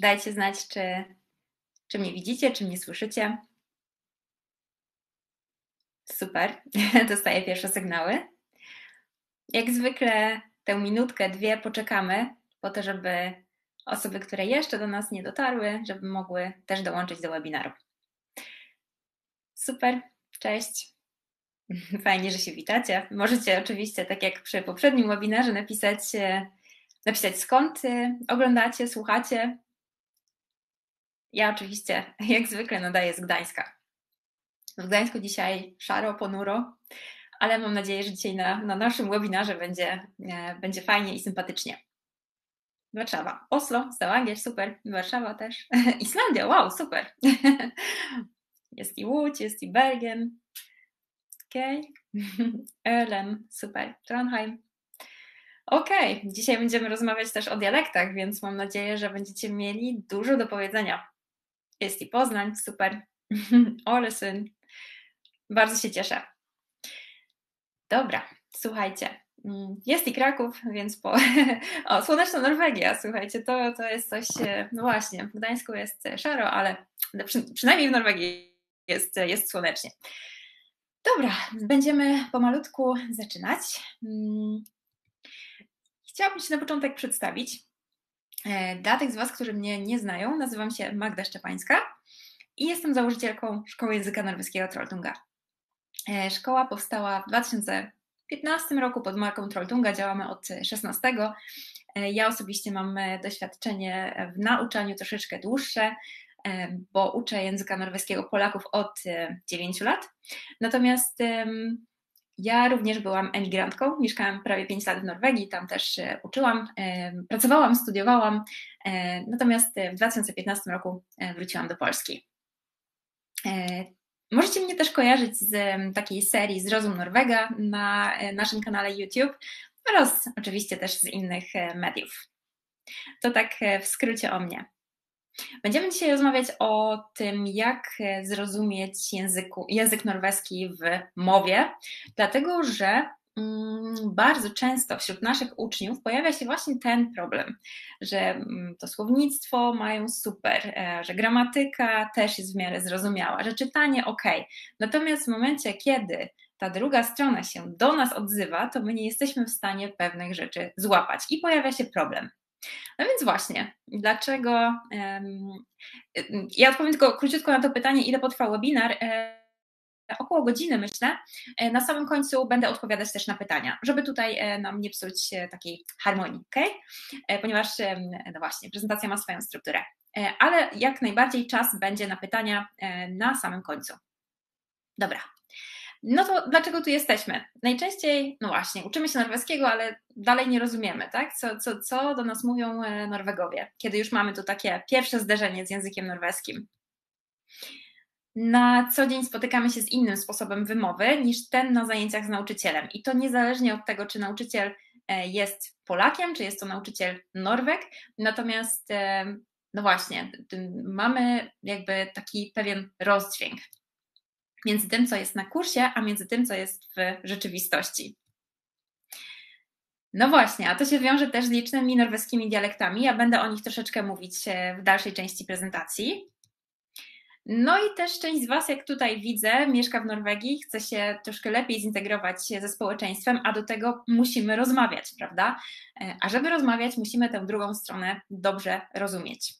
Dajcie znać, czy mnie widzicie, czy mnie słyszycie. Super, dostaję pierwsze sygnały. Jak zwykle tę minutkę, dwie poczekamy po to, żeby osoby, które jeszcze do nas nie dotarły, żeby mogły też dołączyć do webinaru. Super, cześć. Fajnie, że się witacie. Możecie oczywiście, tak jak przy poprzednim webinarze, napisać skąd oglądacie, słuchacie. Ja oczywiście, jak zwykle, nadaję z Gdańska. W Gdańsku dzisiaj szaro, ponuro, ale mam nadzieję, że dzisiaj na naszym webinarze będzie fajnie i sympatycznie. Warszawa, Oslo, Stavanger, super, Warszawa też. Islandia, wow, super. Jest i Łódź, jest i Bergen. Okej, Erlen, super, Trondheim. Okej, dzisiaj będziemy rozmawiać też o dialektach, więc mam nadzieję, że będziecie mieli dużo do powiedzenia. Jest i Poznań, super, Ålesund. Bardzo się cieszę. Dobra, słuchajcie, jest i Kraków, więc po... O, słoneczna Norwegia, słuchajcie, to jest coś, no właśnie, w Gdańsku jest szaro, ale przynajmniej w Norwegii jest słonecznie. Dobra, będziemy pomalutku zaczynać. Chciałabym się na początek przedstawić. Dla tych z Was, którzy mnie nie znają, nazywam się Magda Szczepańska i jestem założycielką Szkoły Języka Norweskiego Trolltunga. Szkoła powstała w 2015 roku pod marką Trolltunga, działamy od 16. Ja osobiście mam doświadczenie w nauczaniu troszeczkę dłuższe, bo uczę języka norweskiego Polaków od 9 lat. Natomiast ja również byłam emigrantką, mieszkałam prawie 5 lat w Norwegii, tam też uczyłam, pracowałam, studiowałam, natomiast w 2015 roku wróciłam do Polski. Możecie mnie też kojarzyć z takiej serii Zrozum Norwega na naszym kanale YouTube oraz oczywiście też z innych mediów. To tak w skrócie o mnie. Będziemy dzisiaj rozmawiać o tym, jak zrozumieć język norweski w mowie, dlatego że bardzo często wśród naszych uczniów pojawia się właśnie ten problem, że to słownictwo mają super, że gramatyka też jest w miarę zrozumiała, że czytanie ok. Natomiast w momencie, kiedy ta druga strona się do nas odzywa, to my nie jesteśmy w stanie pewnych rzeczy złapać i pojawia się problem. No więc właśnie, dlaczego... Ja odpowiem tylko króciutko na to pytanie, ile potrwa webinar. Około godziny, myślę. Na samym końcu będę odpowiadać też na pytania, żeby tutaj nam nie psuć takiej harmonii, okej? Ponieważ, no właśnie, prezentacja ma swoją strukturę. Ale jak najbardziej czas będzie na pytania na samym końcu. Dobra. No to dlaczego tu jesteśmy? Najczęściej, no właśnie, uczymy się norweskiego, ale dalej nie rozumiemy, tak? Co do nas mówią Norwegowie, kiedy już mamy tu takie pierwsze zderzenie z językiem norweskim. Na co dzień spotykamy się z innym sposobem wymowy niż ten na zajęciach z nauczycielem. I to niezależnie od tego, czy nauczyciel jest Polakiem, czy jest to nauczyciel Norweg. Natomiast, no właśnie, mamy jakby taki pewien rozdźwięk między tym, co jest na kursie, a między tym, co jest w rzeczywistości. No właśnie, a to się wiąże też z licznymi norweskimi dialektami. Ja będę o nich troszeczkę mówić w dalszej części prezentacji. No i też część z Was, jak tutaj widzę, mieszka w Norwegii, chce się troszkę lepiej zintegrować ze społeczeństwem, a do tego musimy rozmawiać, prawda? A żeby rozmawiać, musimy tę drugą stronę dobrze rozumieć.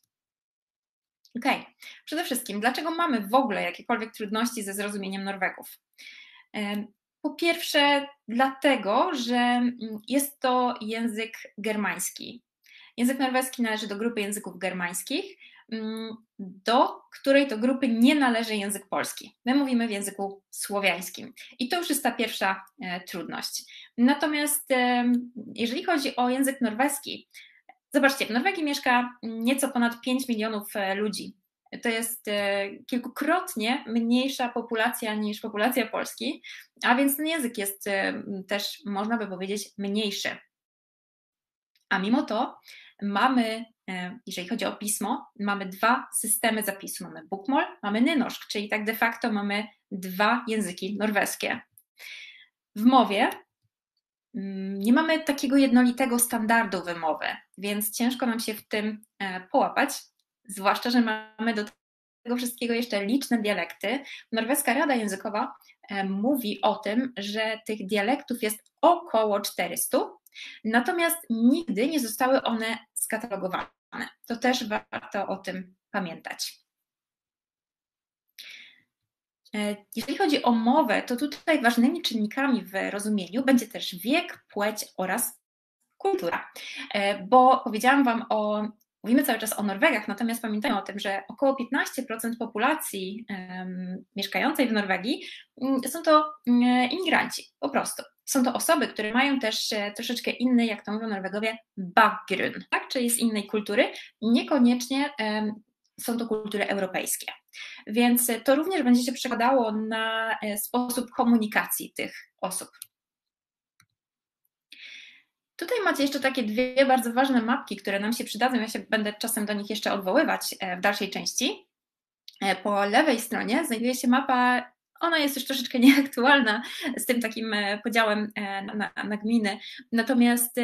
Okej, przede wszystkim, dlaczego mamy w ogóle jakiekolwiek trudności ze zrozumieniem Norwegów? Po pierwsze, dlatego, że jest to język germański. Język norweski należy do grupy języków germańskich, do której to grupy nie należy język polski. My mówimy w języku słowiańskim i to już jest ta pierwsza trudność. Natomiast jeżeli chodzi o język norweski, zobaczcie, w Norwegii mieszka nieco ponad 5 milionów ludzi. To jest kilkukrotnie mniejsza populacja niż populacja Polski, a więc ten język jest też, można by powiedzieć, mniejszy. A mimo to mamy, jeżeli chodzi o pismo, mamy dwa systemy zapisu. Mamy Bokmål, mamy Nynorsk, czyli tak de facto mamy dwa języki norweskie. W mowie nie mamy takiego jednolitego standardu wymowy, więc ciężko nam się w tym połapać. zwłaszcza, że mamy do tego wszystkiego jeszcze liczne dialekty. Norweska Rada Językowa mówi o tym, że tych dialektów jest około 400, natomiast nigdy nie zostały one skatalogowane. To też warto o tym pamiętać. Jeżeli chodzi o mowę, to tutaj ważnymi czynnikami w rozumieniu będzie też wiek, płeć oraz kultura, bo powiedziałam Wam mówimy cały czas o Norwegach, natomiast pamiętajmy o tym, że około 15% populacji mieszkającej w Norwegii są to imigranci, po prostu. Są to osoby, które mają też troszeczkę inny, jak to mówią Norwegowie, bakgrunn, tak? Czyli z innej kultury, niekoniecznie są to kultury europejskie. Więc to również będzie się przekładało na sposób komunikacji tych osób. Tutaj macie jeszcze takie dwie bardzo ważne mapki, które nam się przydadzą. Ja się będę czasem do nich jeszcze odwoływać w dalszej części. Po lewej stronie znajduje się mapa, ona jest już troszeczkę nieaktualna z tym takim podziałem na gminy. Natomiast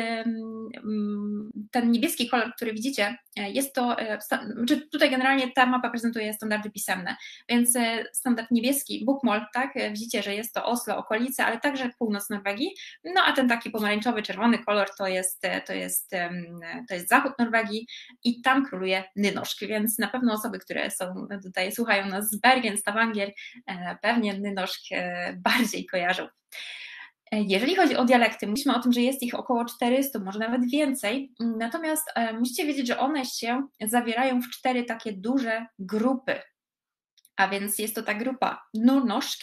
ten niebieski kolor, który widzicie, jest to, czy tutaj generalnie ta mapa prezentuje standardy pisemne, więc standard niebieski, Bokmål, tak, widzicie, że jest to Oslo, okolice, ale także północ Norwegii, no a ten taki pomarańczowy, czerwony kolor to jest zachód Norwegii i tam króluje Nynorsk, więc na pewno osoby, które są tutaj, słuchają nas z Bergen, Stavanger, pewnie Nynorsk bardziej kojarzą. Jeżeli chodzi o dialekty, mówiliśmy o tym, że jest ich około 400, może nawet więcej, natomiast musicie wiedzieć, że one się zawierają w 4 takie duże grupy, a więc jest to ta grupa Nordnorsk,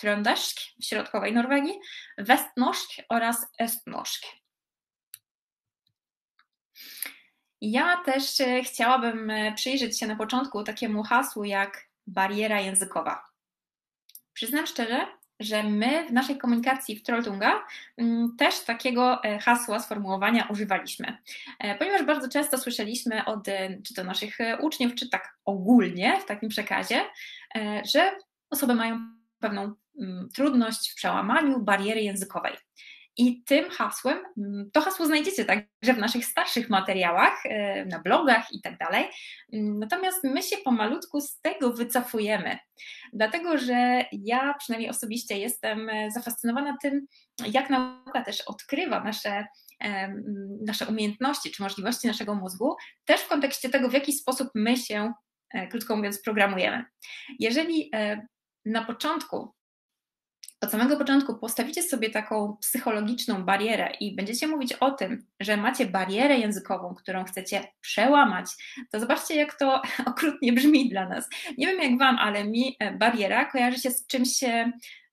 Trøndersk w środkowej Norwegii, Vestnorsk oraz Østnorsk. Ja też chciałabym przyjrzeć się na początku takiemu hasłu jak bariera językowa. Przyznam szczerze, że my w naszej komunikacji w Trolltunga też takiego hasła, sformułowania używaliśmy, ponieważ bardzo często słyszeliśmy od czy to naszych uczniów, czy tak ogólnie w takim przekazie, że osoby mają pewną trudność w przełamaniu bariery językowej. I tym hasłem, to hasło znajdziecie także w naszych starszych materiałach, na blogach i tak dalej. Natomiast my się pomalutku z tego wycofujemy, dlatego że ja przynajmniej osobiście jestem zafascynowana tym, jak nauka też odkrywa nasze umiejętności czy możliwości naszego mózgu, też w kontekście tego, w jaki sposób my się, krótko mówiąc, programujemy. Jeżeli od samego początku postawicie sobie taką psychologiczną barierę i będziecie mówić o tym, że macie barierę językową, którą chcecie przełamać, to zobaczcie, jak to okrutnie brzmi dla nas. Nie wiem jak Wam, ale mi bariera kojarzy się z czymś,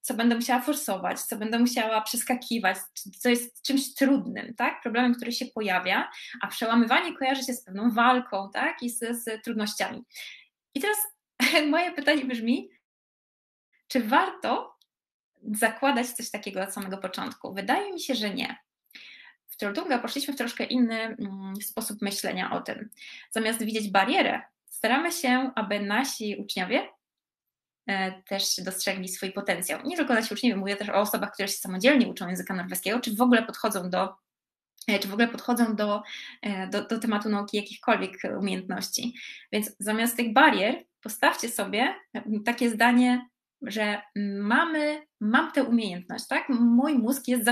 co będę musiała forsować, co będę musiała przeskakiwać, co jest czymś trudnym, tak? Problemem, który się pojawia, a przełamywanie kojarzy się z pewną walką, tak? I z trudnościami. I teraz moje pytanie brzmi, czy warto zakładać coś takiego od samego początku? Wydaje mi się, że nie. W Trolltunga poszliśmy w troszkę inny sposób myślenia o tym. Zamiast widzieć barierę, staramy się, aby nasi uczniowie też dostrzegli swój potencjał. Nie tylko nasi uczniowie, mówię też o osobach, które się samodzielnie uczą języka norweskiego, czy w ogóle podchodzą do tematu nauki jakichkolwiek umiejętności. Więc zamiast tych barier postawcie sobie takie zdanie, że mam tę umiejętność, tak? Mój mózg jest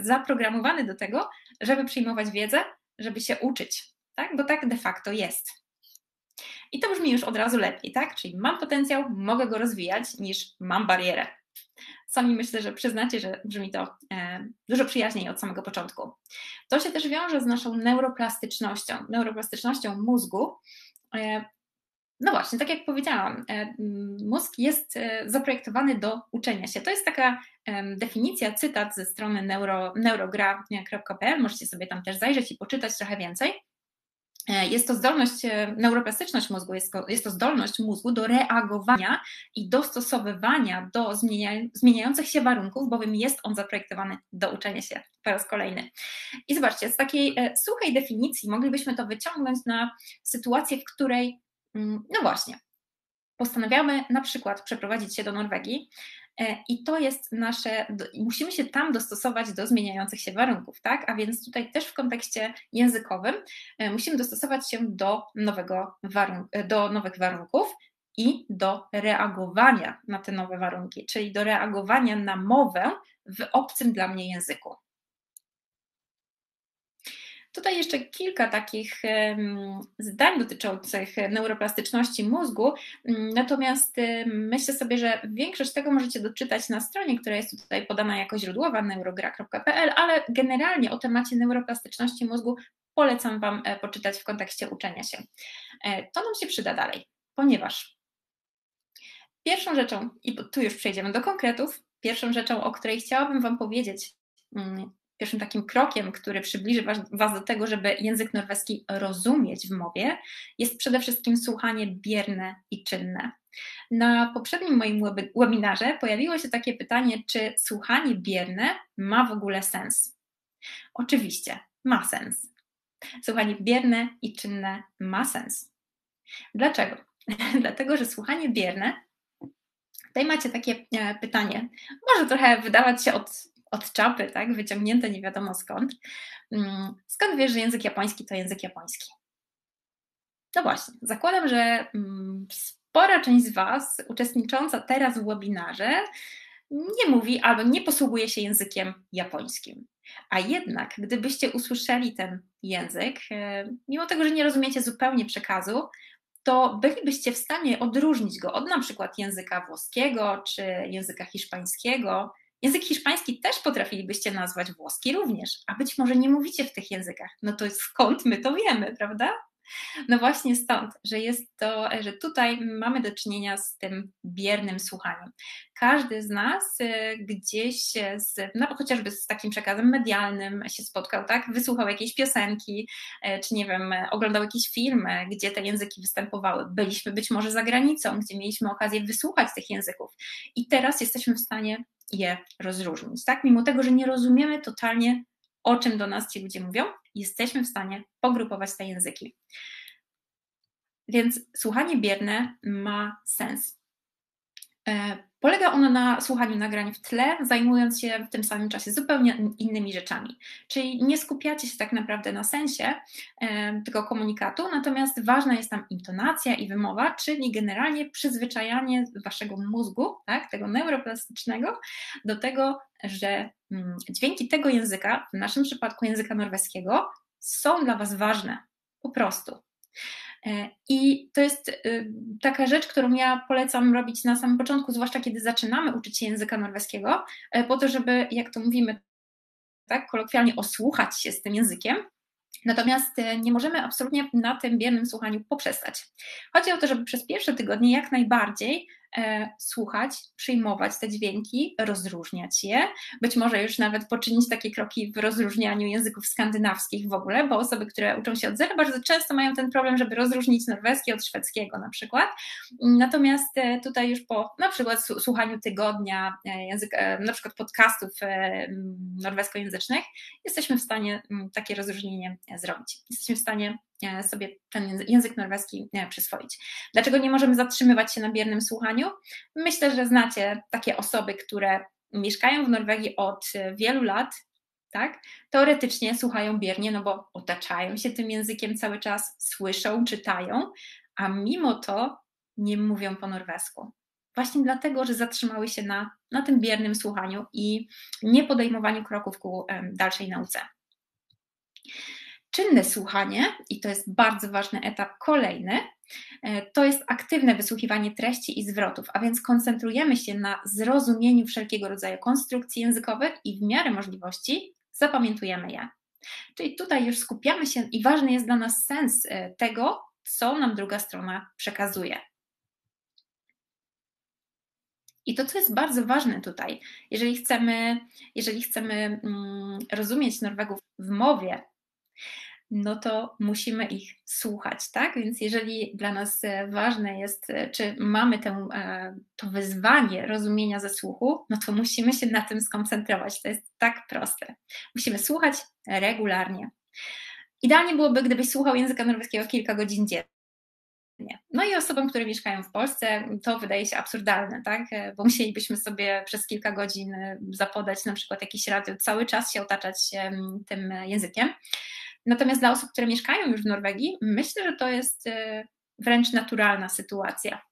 zaprogramowany do tego, żeby przyjmować wiedzę, żeby się uczyć, tak? Bo tak de facto jest. I to brzmi już od razu lepiej, tak? Czyli mam potencjał, mogę go rozwijać, niż mam barierę. Sami myślę, że przyznacie, że brzmi to dużo przyjaźniej od samego początku. To się też wiąże z naszą neuroplastycznością mózgu. No właśnie, tak jak powiedziałam, mózg jest zaprojektowany do uczenia się. To jest taka definicja, cytat ze strony neurogra.pl, możecie sobie tam też zajrzeć i poczytać trochę więcej. Jest to neuroplastyczność mózgu, jest to zdolność mózgu do reagowania i dostosowywania do zmieniających się warunków, bowiem jest on zaprojektowany do uczenia się po raz kolejny. I zobaczcie, z takiej suchej definicji moglibyśmy to wyciągnąć na sytuację, w której, no właśnie, postanawiamy na przykład przeprowadzić się do Norwegii i to jest nasze, musimy się tam dostosować do zmieniających się warunków, tak? A więc tutaj też w kontekście językowym musimy dostosować się do nowych warunków i do reagowania na te nowe warunki, czyli do reagowania na mowę w obcym dla mnie języku. Tutaj jeszcze kilka takich zdań dotyczących neuroplastyczności mózgu, natomiast myślę sobie, że większość tego możecie doczytać na stronie, która jest tutaj podana jako źródłowa, neurogra.pl, ale generalnie o temacie neuroplastyczności mózgu polecam Wam poczytać w kontekście uczenia się. To nam się przyda dalej, ponieważ pierwszą rzeczą, i tu już przejdziemy do konkretów, pierwszą rzeczą, o której chciałabym Wam powiedzieć, pierwszym takim krokiem, który przybliży Was do tego, żeby język norweski rozumieć w mowie, jest przede wszystkim słuchanie bierne i czynne. Na poprzednim moim webinarze pojawiło się takie pytanie, czy słuchanie bierne ma w ogóle sens? Oczywiście, ma sens. Słuchanie bierne i czynne ma sens. Dlaczego? Dlatego, że słuchanie bierne, tutaj macie takie pytanie, może trochę wydawać się od czapy, tak, wyciągnięte nie wiadomo skąd. Skąd wiesz, że język japoński to język japoński? No właśnie, zakładam, że spora część z Was uczestnicząca teraz w webinarze nie mówi albo nie posługuje się językiem japońskim. A jednak, gdybyście usłyszeli ten język, mimo tego, że nie rozumiecie zupełnie przekazu, to bylibyście w stanie odróżnić go od na przykład języka włoskiego czy języka hiszpańskiego. Język hiszpański też potrafilibyście nazwać włoski również, a być może nie mówicie w tych językach. No to skąd my to wiemy, prawda? No właśnie stąd, że tutaj mamy do czynienia z tym biernym słuchaniem. Każdy z nas gdzieś, chociażby z takim przekazem medialnym się spotkał, tak? Wysłuchał jakiejś piosenki, czy nie wiem, oglądał jakiś film, gdzie te języki występowały. Byliśmy być może za granicą, gdzie mieliśmy okazję wysłuchać tych języków i teraz jesteśmy w stanie je rozróżnić, tak? Mimo tego, że nie rozumiemy totalnie, o czym do nas ci ludzie mówią, jesteśmy w stanie pogrupować te języki. Więc słuchanie bierne ma sens. Polega ono na słuchaniu nagrań w tle, zajmując się w tym samym czasie zupełnie innymi rzeczami. Czyli nie skupiacie się tak naprawdę na sensie tego komunikatu, natomiast ważna jest tam intonacja i wymowa, czyli generalnie przyzwyczajanie waszego mózgu, tak, tego neuroplastycznego, do tego, że dźwięki tego języka, w naszym przypadku języka norweskiego, są dla was ważne, po prostu. I to jest taka rzecz, którą ja polecam robić na samym początku, zwłaszcza kiedy zaczynamy uczyć się języka norweskiego, po to, żeby, jak to mówimy, tak kolokwialnie osłuchać się z tym językiem, natomiast nie możemy absolutnie na tym biernym słuchaniu poprzestać. Chodzi o to, żeby przez pierwsze tygodnie jak najbardziej słuchać, przyjmować te dźwięki, rozróżniać je, być może już nawet poczynić takie kroki w rozróżnianiu języków skandynawskich w ogóle, bo osoby, które uczą się od zera, bardzo często mają ten problem, żeby rozróżnić norweski od szwedzkiego na przykład, natomiast tutaj już po na przykład słuchaniu tygodnia, na przykład podcastów norweskojęzycznych, jesteśmy w stanie takie rozróżnienie zrobić, jesteśmy w stanie sobie ten język norweski przyswoić. Dlaczego nie możemy zatrzymywać się na biernym słuchaniu? Myślę, że znacie takie osoby, które mieszkają w Norwegii od wielu lat, tak? Teoretycznie słuchają biernie, no bo otaczają się tym językiem cały czas, słyszą, czytają, a mimo to nie mówią po norwesku. Właśnie dlatego, że zatrzymały się na tym biernym słuchaniu i nie podejmowaniu kroków ku dalszej nauce. Czynne słuchanie, i to jest bardzo ważny etap kolejny, to jest aktywne wysłuchiwanie treści i zwrotów, a więc koncentrujemy się na zrozumieniu wszelkiego rodzaju konstrukcji językowych i w miarę możliwości zapamiętujemy je. Czyli tutaj już skupiamy się i ważny jest dla nas sens tego, co nam druga strona przekazuje. I to, co jest bardzo ważne tutaj, jeżeli chcemy rozumieć Norwegów w mowie, no to musimy ich słuchać, tak? Więc jeżeli dla nas ważne jest, czy mamy to wyzwanie rozumienia ze słuchu, no to musimy się na tym skoncentrować. To jest tak proste. Musimy słuchać regularnie. Idealnie byłoby, gdybyś słuchał języka norweskiego kilka godzin dziennie. potrzebnie. No i osobom, które mieszkają w Polsce, to wydaje się absurdalne, tak? Bo musielibyśmy sobie przez kilka godzin zapodać na przykład jakiś radio, cały czas się otaczać tym językiem. Natomiast dla osób, które mieszkają już w Norwegii, myślę, że to jest wręcz naturalna sytuacja.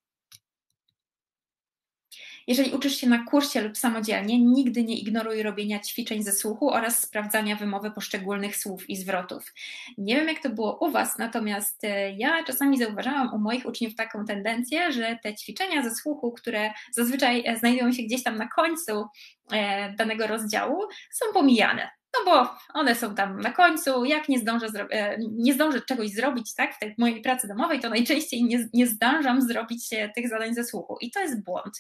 Jeżeli uczysz się na kursie lub samodzielnie, nigdy nie ignoruj robienia ćwiczeń ze słuchu oraz sprawdzania wymowy poszczególnych słów i zwrotów. Nie wiem, jak to było u Was, natomiast ja czasami zauważałam u moich uczniów taką tendencję, że te ćwiczenia ze słuchu, które zazwyczaj znajdują się gdzieś tam na końcu danego rozdziału, są pomijane. No bo one są tam na końcu, jak nie zdążę czegoś zrobić, tak, w tej mojej pracy domowej, to najczęściej nie zdążam zrobić tych zadań ze słuchu i to jest błąd.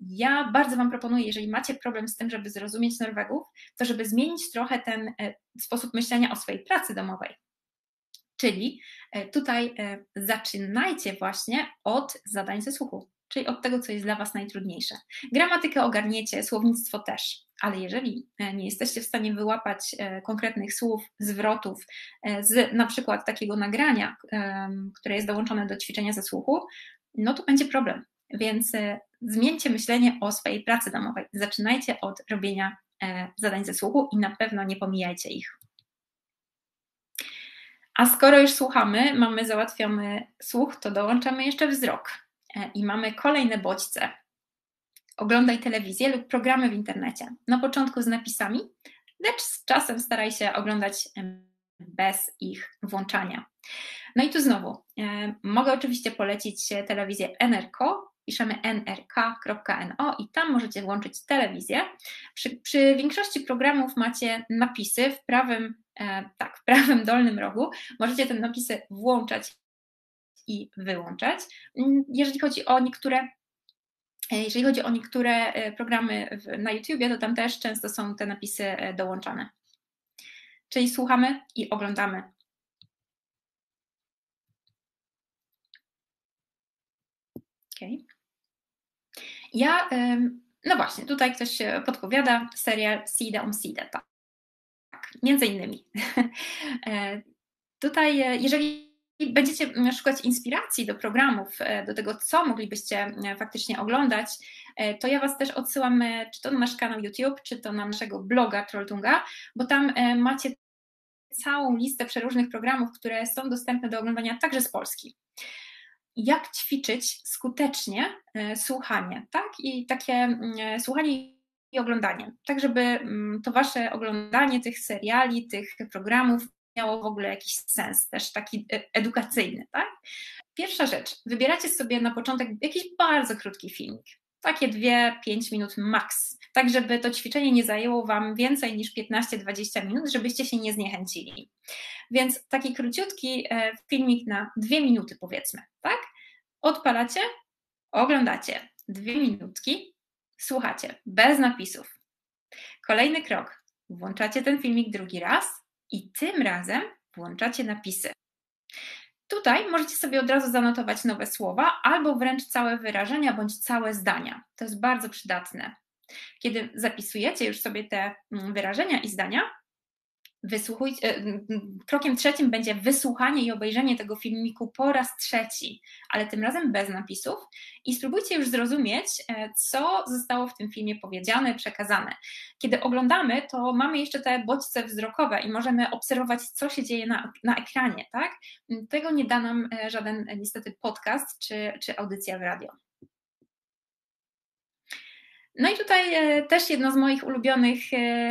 Ja bardzo Wam proponuję, jeżeli macie problem z tym, żeby zrozumieć Norwegów, to żeby zmienić trochę ten sposób myślenia o swojej pracy domowej. Czyli tutaj zaczynajcie właśnie od zadań ze słuchu, czyli od tego, co jest dla Was najtrudniejsze. Gramatykę ogarniecie, słownictwo też, ale jeżeli nie jesteście w stanie wyłapać konkretnych słów, zwrotów z na przykład takiego nagrania, które jest dołączone do ćwiczenia ze słuchu, no to będzie problem. Więc zmieńcie myślenie o swojej pracy domowej. Zaczynajcie od robienia zadań ze słuchu i na pewno nie pomijajcie ich. A skoro już słuchamy, mamy załatwiony słuch, to dołączamy jeszcze wzrok. I mamy kolejne bodźce. Oglądaj telewizję lub programy w internecie. Na początku z napisami, lecz z czasem staraj się oglądać bez ich włączania. No i tu znowu, mogę oczywiście polecić telewizję NRK, piszemy nrk.no i tam możecie włączyć telewizję. Przy większości programów macie napisy w prawym dolnym rogu. Możecie te napisy włączać i wyłączać. Jeżeli chodzi o niektóre programy na YouTubie, to tam też często są te napisy dołączane. Czyli słuchamy i oglądamy. Okay. No właśnie, tutaj ktoś podpowiada serial Sida om Sida, tak, między innymi. Tutaj, jeżeli będziecie szukać inspiracji do programów, do tego, co moglibyście faktycznie oglądać, to ja Was też odsyłam, czy to na nasz kanał YouTube, czy to na naszego bloga Trolltunga, bo tam macie całą listę przeróżnych programów, które są dostępne do oglądania także z Polski. Jak ćwiczyć skutecznie słuchanie, tak? I takie słuchanie i oglądanie, tak żeby to Wasze oglądanie tych seriali, tych programów miało w ogóle jakiś sens, też taki edukacyjny, tak? Pierwsza rzecz, wybieracie sobie na początek jakiś bardzo krótki filmik, takie 2-5 minut max, tak żeby to ćwiczenie nie zajęło Wam więcej niż 15-20 minut, żebyście się nie zniechęcili. Więc taki króciutki filmik na 2 minuty powiedzmy, tak? Odpalacie, oglądacie, 2 minutki, słuchacie, bez napisów. Kolejny krok, włączacie ten filmik drugi raz i tym razem włączacie napisy. Tutaj możecie sobie od razu zanotować nowe słowa albo wręcz całe wyrażenia bądź całe zdania. To jest bardzo przydatne. Kiedy zapisujecie już sobie te wyrażenia i zdania, krokiem trzecim będzie wysłuchanie i obejrzenie tego filmiku po raz trzeci, ale tym razem bez napisów i spróbujcie już zrozumieć, co zostało w tym filmie powiedziane, przekazane. Kiedy oglądamy, to mamy jeszcze te bodźce wzrokowe i możemy obserwować, co się dzieje na ekranie, tak? Tego nie da nam żaden niestety podcast czy audycja w radio. No i tutaj też jedna z moich ulubionych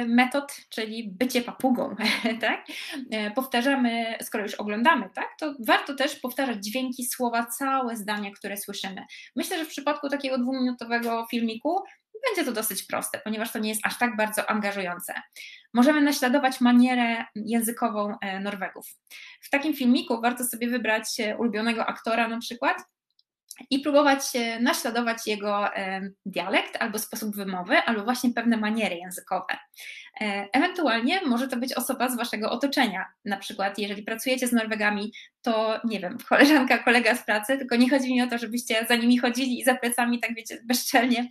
metod, czyli bycie papugą, tak? Powtarzamy, skoro już oglądamy, tak? To warto też powtarzać dźwięki, słowa, całe zdania, które słyszymy. Myślę, że w przypadku takiego 2-minutowego filmiku będzie to dosyć proste, ponieważ to nie jest aż tak bardzo angażujące. Możemy naśladować manierę językową Norwegów. W takim filmiku warto sobie wybrać ulubionego aktora na przykład, i próbować naśladować jego dialekt albo sposób wymowy, albo właśnie pewne maniery językowe. Ewentualnie może to być osoba z Waszego otoczenia. Na przykład jeżeli pracujecie z Norwegami, to nie wiem, koleżanka, kolega z pracy, tylko nie chodzi mi o to, żebyście za nimi chodzili i za plecami, tak wiecie, bezczelnie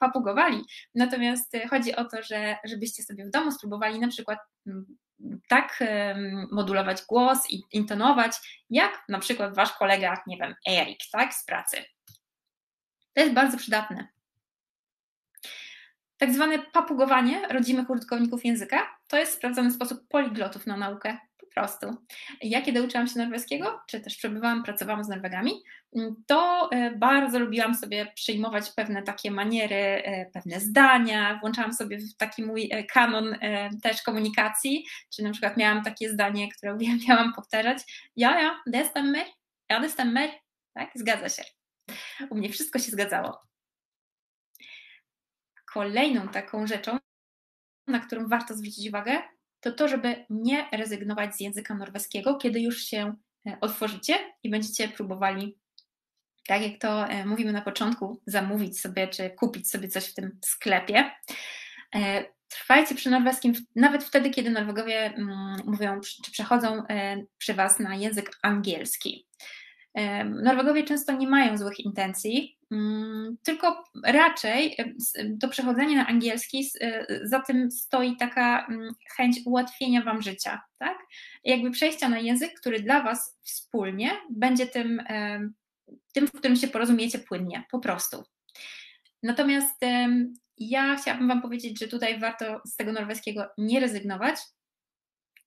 papugowali. Natomiast chodzi o to, żebyście sobie w domu spróbowali na przykład tak modulować głos i intonować, jak na przykład wasz kolega, nie wiem, Erik, tak, z pracy. To jest bardzo przydatne. Tak zwane papugowanie rodzimych użytkowników języka to jest sprawdzony sposób poliglotów na naukę, po prostu. Ja kiedy uczyłam się norweskiego, czy też pracowałam z Norwegami, to bardzo lubiłam sobie przyjmować pewne takie maniery, pewne zdania, włączałam sobie w taki mój kanon też komunikacji, czy na przykład miałam takie zdanie, które uwielbiałam powtarzać, ja, det stemmer, tak, zgadza się. U mnie wszystko się zgadzało. Kolejną taką rzeczą, na którą warto zwrócić uwagę, to to, żeby nie rezygnować z języka norweskiego, kiedy już się otworzycie i będziecie próbowali, tak jak to mówimy na początku, zamówić sobie czy kupić sobie coś w tym sklepie. Trwajcie przy norweskim nawet wtedy, kiedy Norwegowie mówią czy przechodzą przy was na język angielski. Norwegowie często nie mają złych intencji, tylko raczej to przechodzenie na angielski, za tym stoi taka chęć ułatwienia wam życia, tak? Jakby przejścia na język, który dla was wspólnie będzie tym, w którym się porozumiecie płynnie, po prostu. Natomiast ja chciałabym wam powiedzieć, że tutaj warto z tego norweskiego nie rezygnować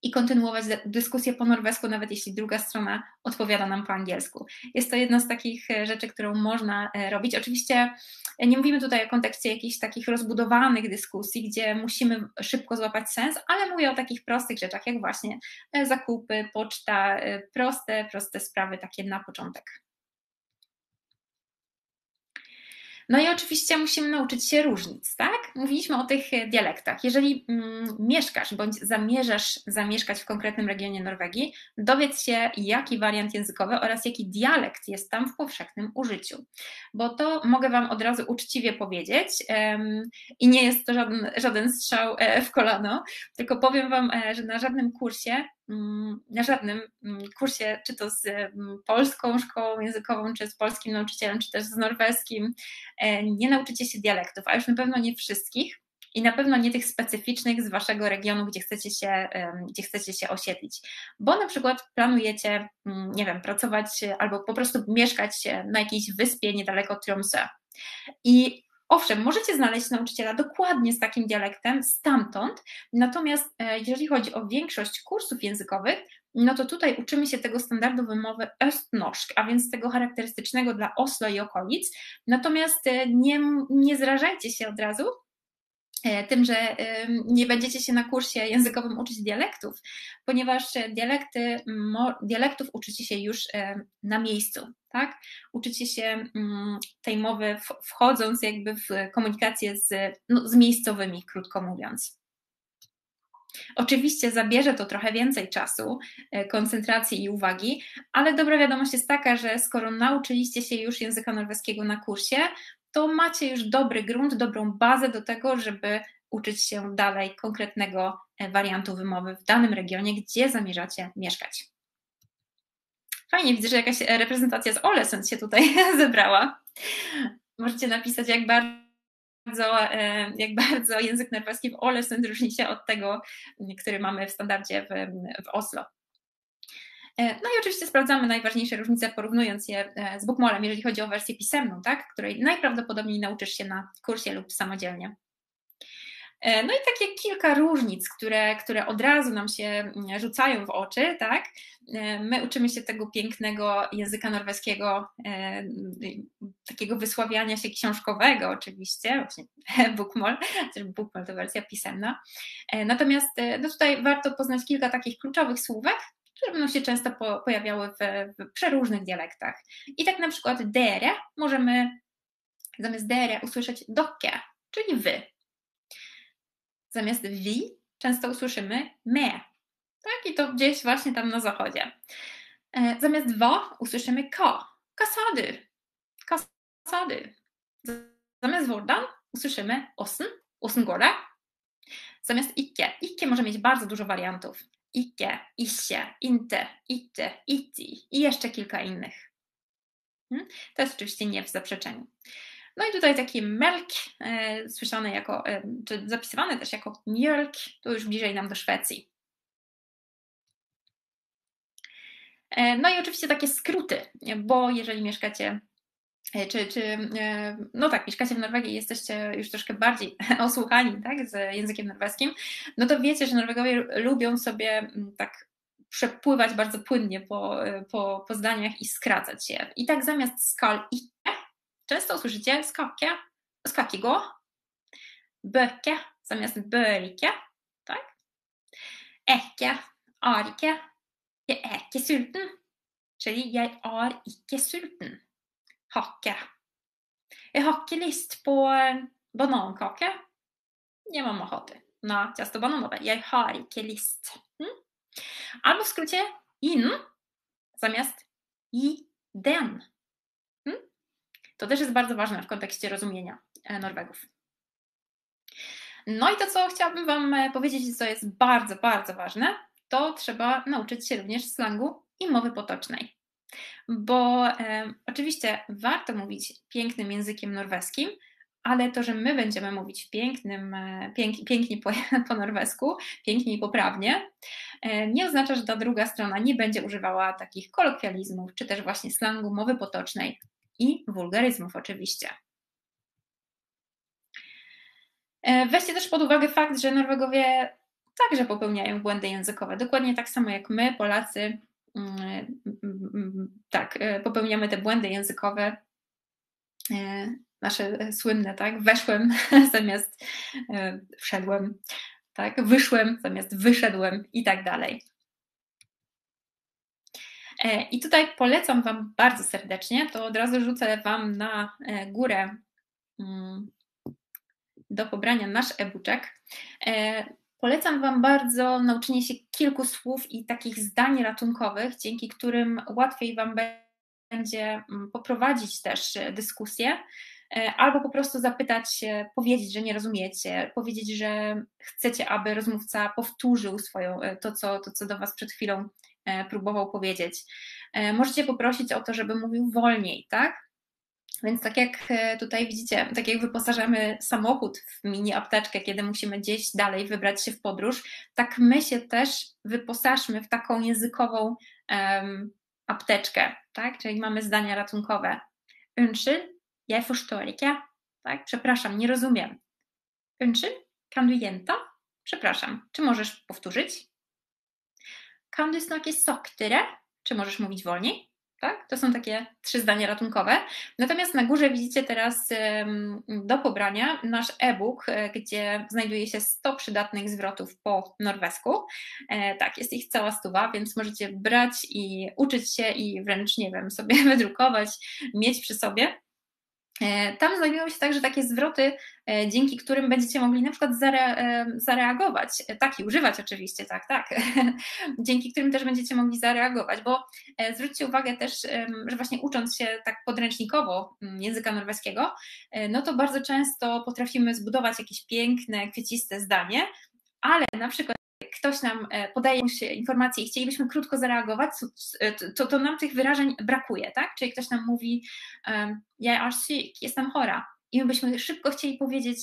i kontynuować dyskusję po norwesku, nawet jeśli druga strona odpowiada nam po angielsku. Jest to jedna z takich rzeczy, którą można robić. Oczywiście nie mówimy tutaj o kontekście jakichś takich rozbudowanych dyskusji, gdzie musimy szybko złapać sens, ale mówię o takich prostych rzeczach, jak właśnie zakupy, poczta, proste sprawy takie na początek. No i oczywiście musimy nauczyć się różnic, tak? Mówiliśmy o tych dialektach. Jeżeli mieszkasz bądź zamierzasz zamieszkać w konkretnym regionie Norwegii, dowiedz się, jaki wariant językowy oraz jaki dialekt jest tam w powszechnym użyciu. Bo to mogę wam od razu uczciwie powiedzieć i nie jest to żaden strzał w kolano, tylko powiem wam, że na żadnym kursie, czy to z polską szkołą językową, czy z polskim nauczycielem, czy też z norweskim, nie nauczycie się dialektów, a już na pewno nie wszystkich i na pewno nie tych specyficznych z waszego regionu, gdzie chcecie się osiedlić, bo na przykład planujecie, nie wiem, pracować albo po prostu mieszkać na jakiejś wyspie niedaleko Tromsø i owszem, możecie znaleźć nauczyciela dokładnie z takim dialektem stamtąd, natomiast jeżeli chodzi o większość kursów językowych, no to tutaj uczymy się tego standardu wymowy Østnorsk, a więc tego charakterystycznego dla Oslo i okolic, natomiast nie zrażajcie się od razu tym, że nie będziecie się na kursie językowym uczyć dialektów, ponieważ dialektów uczycie się już na miejscu, tak? Uczycie się tej mowy wchodząc jakby w komunikację z miejscowymi, krótko mówiąc. Oczywiście zabierze to trochę więcej czasu, koncentracji i uwagi, ale dobra wiadomość jest taka, że skoro nauczyliście się już języka norweskiego na kursie, to macie już dobry grunt, dobrą bazę do tego, żeby uczyć się dalej konkretnego wariantu wymowy w danym regionie, gdzie zamierzacie mieszkać. Fajnie, widzę, że jakaś reprezentacja z Ålesund się tutaj zebrała. Możecie napisać, jak bardzo język norweski w Ålesund różni się od tego, który mamy w standardzie w Oslo. No i oczywiście sprawdzamy najważniejsze różnice, porównując je z Bokmålem, jeżeli chodzi o wersję pisemną, tak, której najprawdopodobniej nauczysz się na kursie lub samodzielnie. No i takie kilka różnic, które od razu nam się rzucają w oczy, tak? My uczymy się tego pięknego języka norweskiego, takiego wysławiania się książkowego oczywiście, właśnie Bokmål, chociaż Bokmål to wersja pisemna. Natomiast no tutaj warto poznać kilka takich kluczowych słówek, które będą się często pojawiały w przeróżnych dialektach. I tak na przykład dere możemy zamiast dere usłyszeć dokke, czyli wy. Zamiast wi często usłyszymy me, tak? I to gdzieś właśnie tam na zachodzie. Zamiast wa usłyszymy ka, kasady. Zamiast hvordan usłyszymy åssen går det. Zamiast ikke może mieć bardzo dużo wariantów. Ikke, isie, inte, ite, iti i jeszcze kilka innych. To jest oczywiście nie w zaprzeczeniu. No i tutaj taki melk, słyszany jako, czy zapisywany też jako mjölk, to już bliżej nam do Szwecji. No i oczywiście takie skróty, bo jeżeli mieszkacie mieszkacie w Norwegii i jesteście już troszkę bardziej osłuchani, tak, z językiem norweskim, no to wiecie, że Norwegowie lubią sobie tak przepływać bardzo płynnie po zdaniach i skracać je. I tak zamiast skal i często usłyszycie skakiego, böke zamiast börike, tak? Eke, arike, jeg er ikke sulten, czyli jeg er ikke sulten. Hakke. Jeg har ikke lyst på banankake. Nie mam ochoty na ciasto bananowe. Jeg har ikke lyst. Albo w skrócie in zamiast i den. To też jest bardzo ważne w kontekście rozumienia Norwegów. No i to, co chciałabym Wam powiedzieć, co jest bardzo, bardzo ważne, to trzeba nauczyć się również slangu i mowy potocznej. Bo oczywiście warto mówić pięknym językiem norweskim, ale to, że my będziemy mówić pięknie po norwesku, pięknie i poprawnie, nie oznacza, że ta druga strona nie będzie używała takich kolokwializmów, czy też właśnie slangu, mowy potocznej i wulgaryzmów oczywiście. Weźcie też pod uwagę fakt, że Norwegowie także popełniają błędy językowe, dokładnie tak samo jak my, Polacy, tak, popełniamy te błędy językowe, nasze słynne, tak, weszłem zamiast wszedłem, tak, wyszłem zamiast wyszedłem i tak dalej. I tutaj polecam Wam bardzo serdecznie, to od razu rzucę Wam na górę do pobrania nasz e-booczek. Polecam Wam bardzo nauczenie się kilku słów i takich zdań ratunkowych, dzięki którym łatwiej Wam będzie poprowadzić też dyskusję, albo po prostu zapytać, powiedzieć, że nie rozumiecie, powiedzieć, że chcecie, aby rozmówca powtórzył to, co do Was przed chwilą próbował powiedzieć. Możecie poprosić o to, żeby mówił wolniej, tak? Więc tak jak tutaj widzicie, tak jak wyposażamy samochód w mini apteczkę, kiedy musimy gdzieś dalej wybrać się w podróż, tak my się też wyposażmy w taką językową apteczkę, tak? Czyli mamy zdania ratunkowe. Unnskyld, jeg forstår ikke, tak? Przepraszam, nie rozumiem. Unnskyld, kan du gjenta? Przepraszam, czy możesz powtórzyć? Kan du snakke saktere? Czy możesz mówić wolniej? Tak? To są takie trzy zdania ratunkowe. Natomiast na górze widzicie teraz do pobrania nasz e-book, gdzie znajduje się 100 przydatnych zwrotów po norwesku. Tak, jest ich cała 100, więc możecie brać i uczyć się i wręcz, nie wiem, sobie wydrukować, mieć przy sobie. Tam znajdują się także takie zwroty, dzięki którym będziecie mogli na przykład zareagować, tak i używać oczywiście, tak, dzięki którym też będziecie mogli zareagować, bo zwróćcie uwagę też, że właśnie ucząc się tak podręcznikowo języka norweskiego, no to bardzo często potrafimy zbudować jakieś piękne, kwieciste zdanie, ale na przykład ktoś nam podaje informację i chcielibyśmy krótko zareagować, to nam tych wyrażeń brakuje, tak? Czyli ktoś nam mówi, ja aż sick, jestem chora, i my byśmy szybko chcieli powiedzieć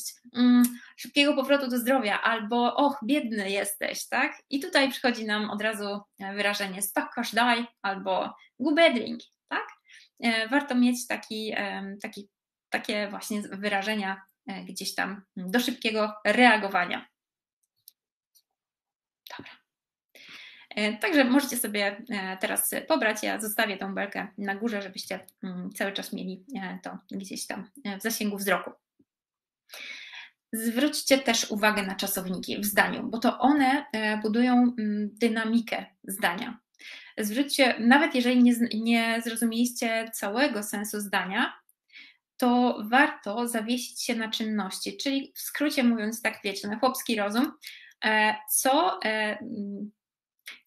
szybkiego powrotu do zdrowia, albo och, biedny jesteś, tak? I tutaj przychodzi nam od razu wyrażenie stakkars daj, albo god bedring, tak? Warto mieć takie właśnie wyrażenia gdzieś tam do szybkiego reagowania. Dobra. Także możecie sobie teraz pobrać, ja zostawię tą belkę na górze, żebyście cały czas mieli to gdzieś tam w zasięgu wzroku. Zwróćcie też uwagę na czasowniki w zdaniu, bo to one budują dynamikę zdania. Zwróćcie, nawet jeżeli nie zrozumieliście całego sensu zdania, to warto zawiesić się na czynności, czyli w skrócie mówiąc, tak wiecie, na chłopski rozum,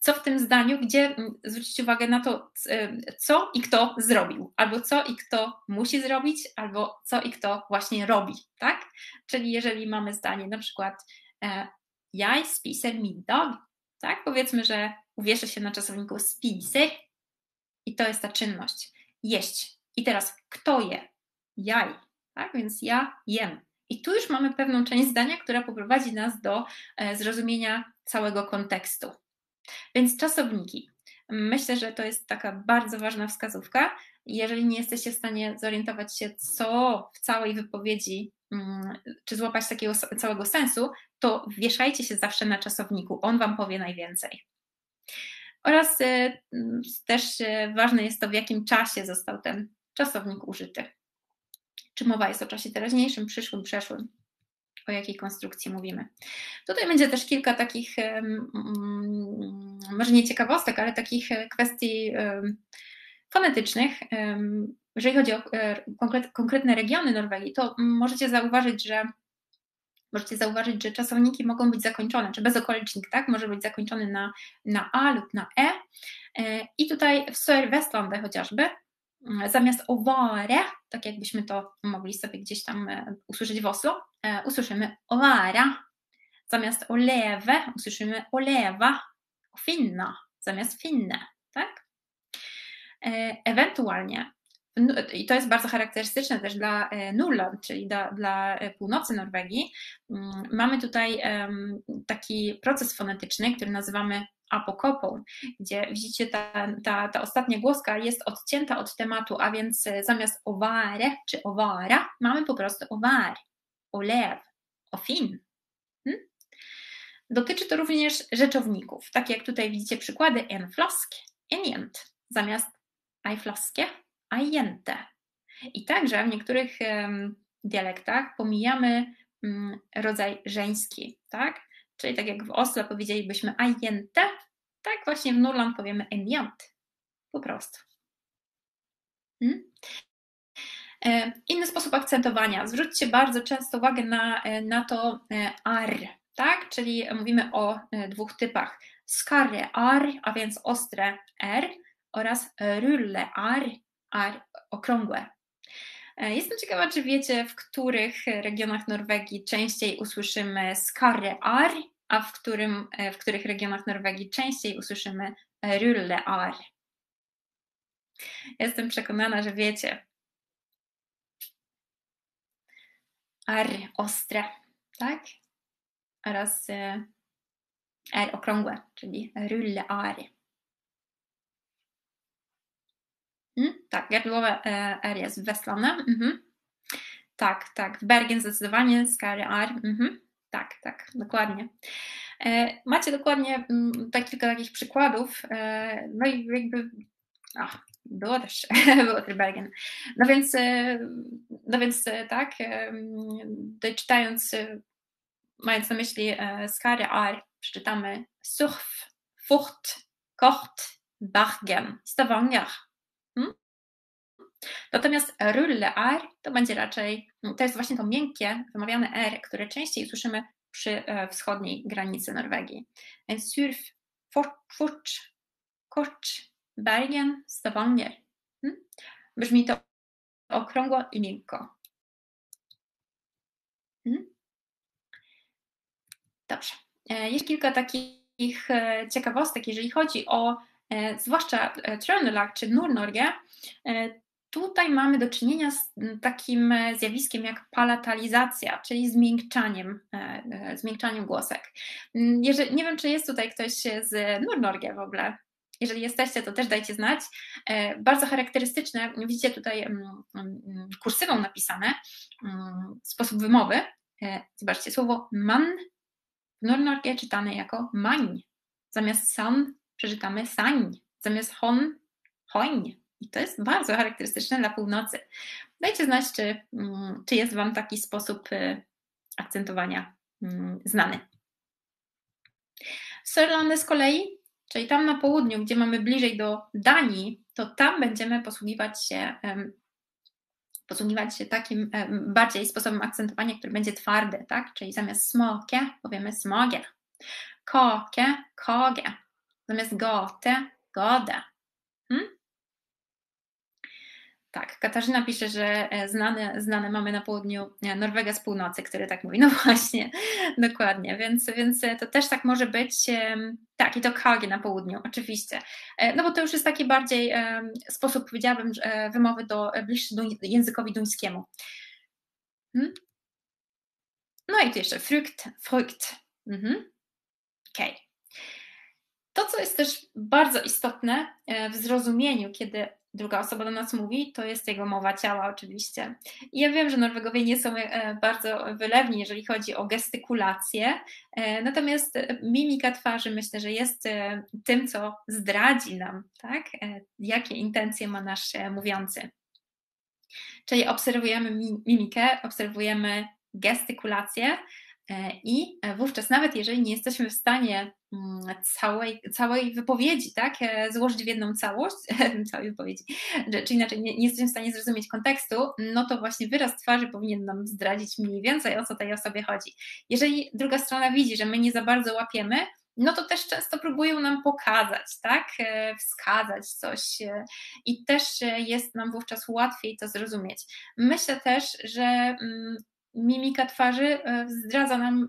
co w tym zdaniu, gdzie zwrócić uwagę na to, co i kto zrobił, albo co i kto musi zrobić, albo co i kto właśnie robi, tak? Czyli jeżeli mamy zdanie na przykład jeg spiser middag, tak? Powiedzmy, że uwieszę się na czasowniku spiser i to jest ta czynność, jeść. I teraz kto je? Jeg, tak? Więc ja jem. I tu już mamy pewną część zdania, która poprowadzi nas do zrozumienia całego kontekstu. Więc czasowniki. Myślę, że to jest taka bardzo ważna wskazówka. Jeżeli nie jesteście w stanie zorientować się, co w całej wypowiedzi, czy złapać takiego całego sensu, to wieszajcie się zawsze na czasowniku, on Wam powie najwięcej. Oraz też ważne jest to, w jakim czasie został ten czasownik użyty. Czy mowa jest o czasie teraźniejszym, przyszłym, przeszłym? O jakiej konstrukcji mówimy. Tutaj będzie też kilka takich, może nie ciekawostek, ale takich kwestii fonetycznych. Jeżeli chodzi o konkretne regiony Norwegii, to możecie zauważyć, że czasowniki mogą być zakończone, czy bezokolicznik, tak? Może być zakończony na a lub na e. I tutaj w Vestlandet chociażby, zamiast o ware, tak jakbyśmy to mogli sobie gdzieś tam usłyszeć w Oslo, usłyszymy o vara, zamiast o lewe usłyszymy o lewa, o finna zamiast finne, tak? Ewentualnie, i to jest bardzo charakterystyczne też dla Nordland, czyli dla północy Norwegii, mamy tutaj taki proces fonetyczny, który nazywamy apokopą, gdzie widzicie ta ostatnia głoska jest odcięta od tematu, a więc zamiast ovare czy ovara mamy po prostu ovar, olew, ofin. Dotyczy to również rzeczowników, tak jak tutaj widzicie przykłady en flask, en jent, zamiast ei flaske, ei jente. I także w niektórych dialektach pomijamy rodzaj żeński, tak? Czyli tak jak w Oslo powiedzielibyśmy ei jente, tak właśnie w Nordland powiemy en jent, po prostu. Inny sposób akcentowania. Zwróćcie bardzo często uwagę na to ar, tak? Czyli mówimy o dwóch typach. Skarre ar, a więc ostre r, oraz rulle ar okrągłe. Jestem ciekawa, czy wiecie, w których regionach Norwegii częściej usłyszymy skarre ar, a w których regionach Norwegii częściej usłyszymy rulle ar. Jestem przekonana, że wiecie. R ostre, tak? Oraz R okrągłe, czyli rulle ar. Tak, gardłowe R jest w Vestlandet. Tak, tak, w Bergen zdecydowanie, skary R. Tak, tak, dokładnie. Macie dokładnie kilka takich przykładów. No i jakby... było też, było Bergen. No więc tak, czytając, mając na myśli skary ar, przeczytamy surf, furt, kort, Bergen, Stavanger. Natomiast rulle ar to będzie raczej, to jest właśnie to miękkie, wymawiane r, które częściej słyszymy przy wschodniej granicy Norwegii. Więc surf, furt, kort, Bergen, Stavanger. Brzmi to okrągło i miękko. Dobrze. Jest kilka takich ciekawostek, jeżeli chodzi o zwłaszcza Trøndersk czy Nordnorge. Tutaj mamy do czynienia z takim zjawiskiem jak palatalizacja, czyli zmiękczaniem głosek. Nie wiem, czy jest tutaj ktoś z Nordnorge w ogóle. Jeżeli jesteście, to też dajcie znać. Bardzo charakterystyczne, widzicie tutaj kursywą napisane, sposób wymowy. Zobaczcie, słowo man w Nordnorge czytane jako mań. Zamiast san przeczytamy sań. Zamiast hon, hoń. I to jest bardzo charakterystyczne dla północy. Dajcie znać, czy jest Wam taki sposób akcentowania znany. Sørlandet z kolei, czyli tam na południu, gdzie mamy bliżej do Danii, to tam będziemy posługiwać się takim bardziej sposobem akcentowania, który będzie twardy, tak? Czyli zamiast smoke powiemy smoge, koke, koge, zamiast gote, godę. Tak, Katarzyna pisze, że znane mamy na południu Norwega z północy, który tak mówi. No właśnie, dokładnie, więc to też tak może być, tak, i to kagi na południu, oczywiście. No bo to już jest taki bardziej sposób, powiedziałabym, wymowy bliższy do językowi duńskiemu. No i tu jeszcze frukt. Okej. To, co jest też bardzo istotne w zrozumieniu, kiedy druga osoba do nas mówi, to jest jego mowa ciała oczywiście. I ja wiem, że Norwegowie nie są bardzo wylewni, jeżeli chodzi o gestykulację, natomiast mimika twarzy myślę, że jest tym, co zdradzi nam, tak? Jakie intencje ma nasz mówiący. Czyli obserwujemy mimikę, obserwujemy gestykulację i wówczas nawet jeżeli nie jesteśmy w stanie całej wypowiedzi, tak, złożyć w jedną całość, całej wypowiedzi, czy inaczej nie jesteśmy w stanie zrozumieć kontekstu, no to właśnie wyraz twarzy powinien nam zdradzić mniej więcej, o co tej osobie chodzi. Jeżeli druga strona widzi, że my nie za bardzo łapiemy, no to też często próbują nam pokazać, tak, wskazać coś i też jest nam wówczas łatwiej to zrozumieć. Myślę też, że mimika twarzy zdradza nam,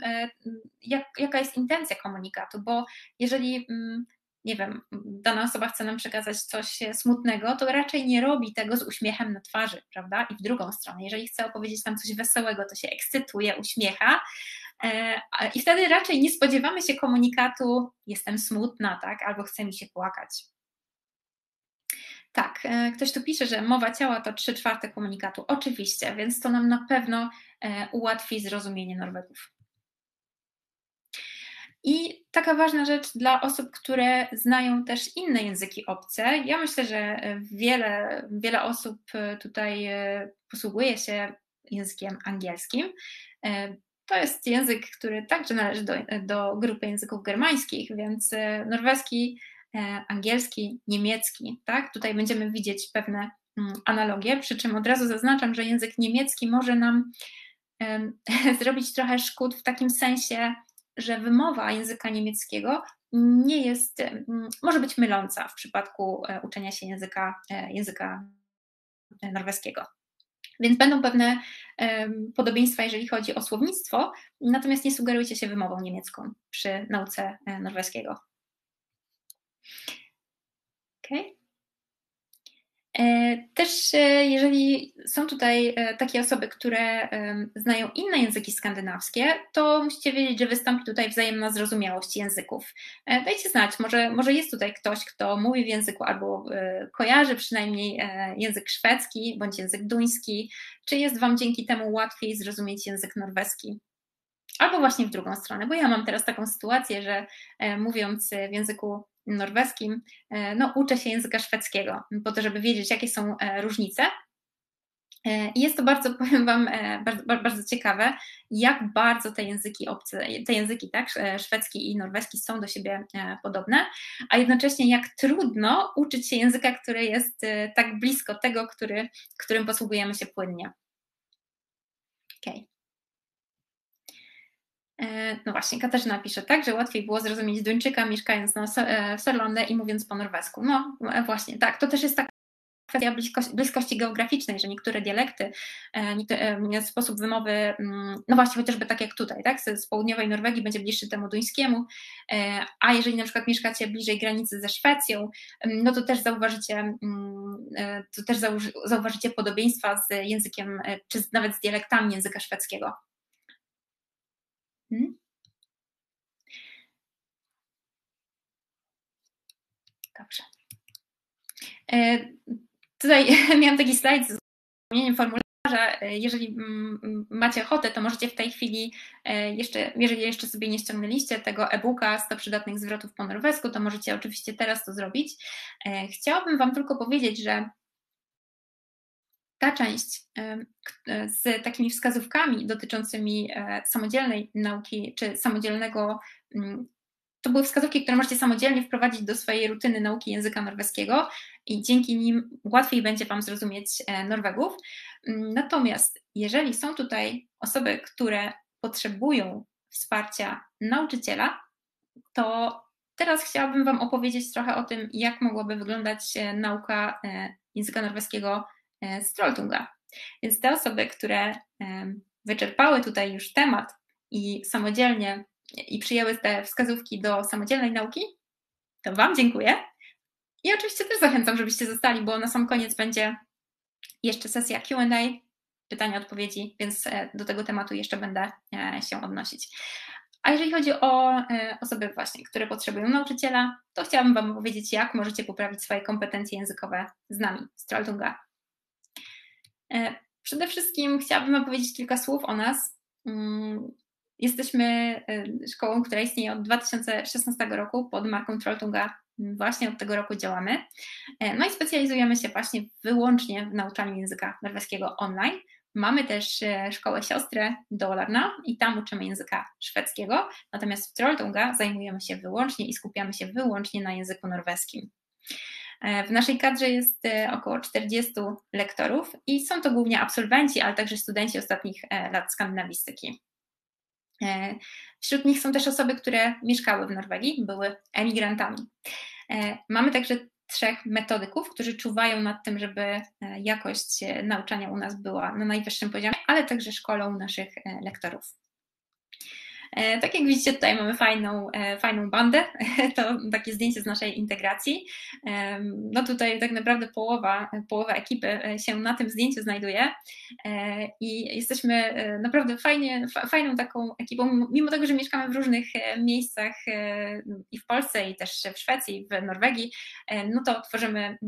jaka jest intencja komunikatu, bo jeżeli, nie wiem, dana osoba chce nam przekazać coś smutnego, to raczej nie robi tego z uśmiechem na twarzy, prawda? I w drugą stronę, jeżeli chce opowiedzieć nam coś wesołego, to się ekscytuje, uśmiecha i wtedy raczej nie spodziewamy się komunikatu jestem smutna, tak? Albo chce mi się płakać. Tak, ktoś tu pisze, że mowa ciała to 3/4 komunikatu. Oczywiście, więc to nam na pewno ułatwi zrozumienie Norwegów. I taka ważna rzecz dla osób, które znają też inne języki obce. Ja myślę, że wiele osób tutaj posługuje się językiem angielskim. To jest język, który także należy do grupy języków germańskich, więc norweski, angielski, niemiecki, tak? Tutaj będziemy widzieć pewne analogie, przy czym od razu zaznaczam, że język niemiecki może nam zrobić trochę szkód w takim sensie, że wymowa języka niemieckiego nie jest, może być myląca w przypadku uczenia się języka norweskiego. Więc będą pewne podobieństwa, jeżeli chodzi o słownictwo, natomiast nie sugerujcie się wymową niemiecką przy nauce norweskiego. Okay. Też jeżeli są tutaj takie osoby, które znają inne języki skandynawskie, to musicie wiedzieć, że wystąpi tutaj wzajemna zrozumiałość języków. Dajcie znać, może jest tutaj ktoś, kto mówi w języku albo kojarzy przynajmniej język szwedzki bądź język duński, czy jest Wam dzięki temu łatwiej zrozumieć język norweski. Albo właśnie w drugą stronę, bo ja mam teraz taką sytuację, że mówiąc w języku norweskim, no uczę się języka szwedzkiego, po to, żeby wiedzieć, jakie są różnice. I jest to bardzo, powiem Wam, bardzo ciekawe, jak bardzo te języki obce, tak, szwedzki i norweski są do siebie podobne, a jednocześnie jak trudno uczyć się języka, który jest tak blisko tego, którym posługujemy się płynnie. Okej. No właśnie, Katarzyna pisze tak, że łatwiej było zrozumieć Duńczyka mieszkając na Sørlandet i mówiąc po norwesku. No właśnie, tak, to też jest taka kwestia bliskości geograficznej, że niektóre dialekty, sposób wymowy, no właśnie chociażby tak jak tutaj, tak, z południowej Norwegii będzie bliższy temu duńskiemu, a jeżeli na przykład mieszkacie bliżej granicy ze Szwecją, no to też zauważycie podobieństwa z językiem, czy nawet z dialektami języka szwedzkiego. Dobrze. Tutaj miałam taki slajd z wypełnieniem formularza. Jeżeli macie ochotę, to możecie w tej chwili, jeżeli jeszcze sobie nie ściągnęliście tego e-booka 100 przydatnych zwrotów po norwesku, to możecie oczywiście teraz to zrobić. Chciałabym Wam tylko powiedzieć, że ta część z takimi wskazówkami dotyczącymi samodzielnej nauki czy samodzielnego, to były wskazówki, które możecie samodzielnie wprowadzić do swojej rutyny nauki języka norweskiego i dzięki nim łatwiej będzie Wam zrozumieć Norwegów. Natomiast jeżeli są tutaj osoby, które potrzebują wsparcia nauczyciela, to teraz chciałabym Wam opowiedzieć trochę o tym, jak mogłaby wyglądać nauka języka norweskiego z Trolltunga. Więc te osoby, które wyczerpały tutaj już temat i samodzielnie przyjęły te wskazówki do samodzielnej nauki, to Wam dziękuję. I oczywiście też zachęcam, żebyście zostali, bo na sam koniec będzie jeszcze sesja Q&A, pytania, odpowiedzi, więc do tego tematu jeszcze będę się odnosić. A jeżeli chodzi o osoby właśnie, które potrzebują nauczyciela, to chciałabym Wam powiedzieć, jak możecie poprawić swoje kompetencje językowe z nami, z Trolltunga. Przede wszystkim chciałabym Wam powiedzieć kilka słów o nas. Jesteśmy szkołą, która istnieje od 2016 roku pod marką Trolltunga. Właśnie od tego roku działamy. No i specjalizujemy się właśnie wyłącznie w nauczaniu języka norweskiego online. Mamy też szkołę siostrę Dolarna i tam uczymy języka szwedzkiego, natomiast w Trolltunga zajmujemy się wyłącznie i skupiamy się wyłącznie na języku norweskim. W naszej kadrze jest około 40 lektorów i są to głównie absolwenci, ale także studenci ostatnich lat skandynawistyki. Wśród nich są też osoby, które mieszkały w Norwegii, były emigrantami. Mamy także 3 metodyków, którzy czuwają nad tym, żeby jakość nauczania u nas była na najwyższym poziomie, ale także szkolą naszych lektorów. Tak jak widzicie, tutaj mamy fajną bandę, to takie zdjęcie z naszej integracji. No tutaj tak naprawdę połowa ekipy się na tym zdjęciu znajduje i jesteśmy naprawdę fajną taką ekipą, mimo tego, że mieszkamy w różnych miejscach i w Polsce, i też w Szwecji, i w Norwegii, no to tworzymy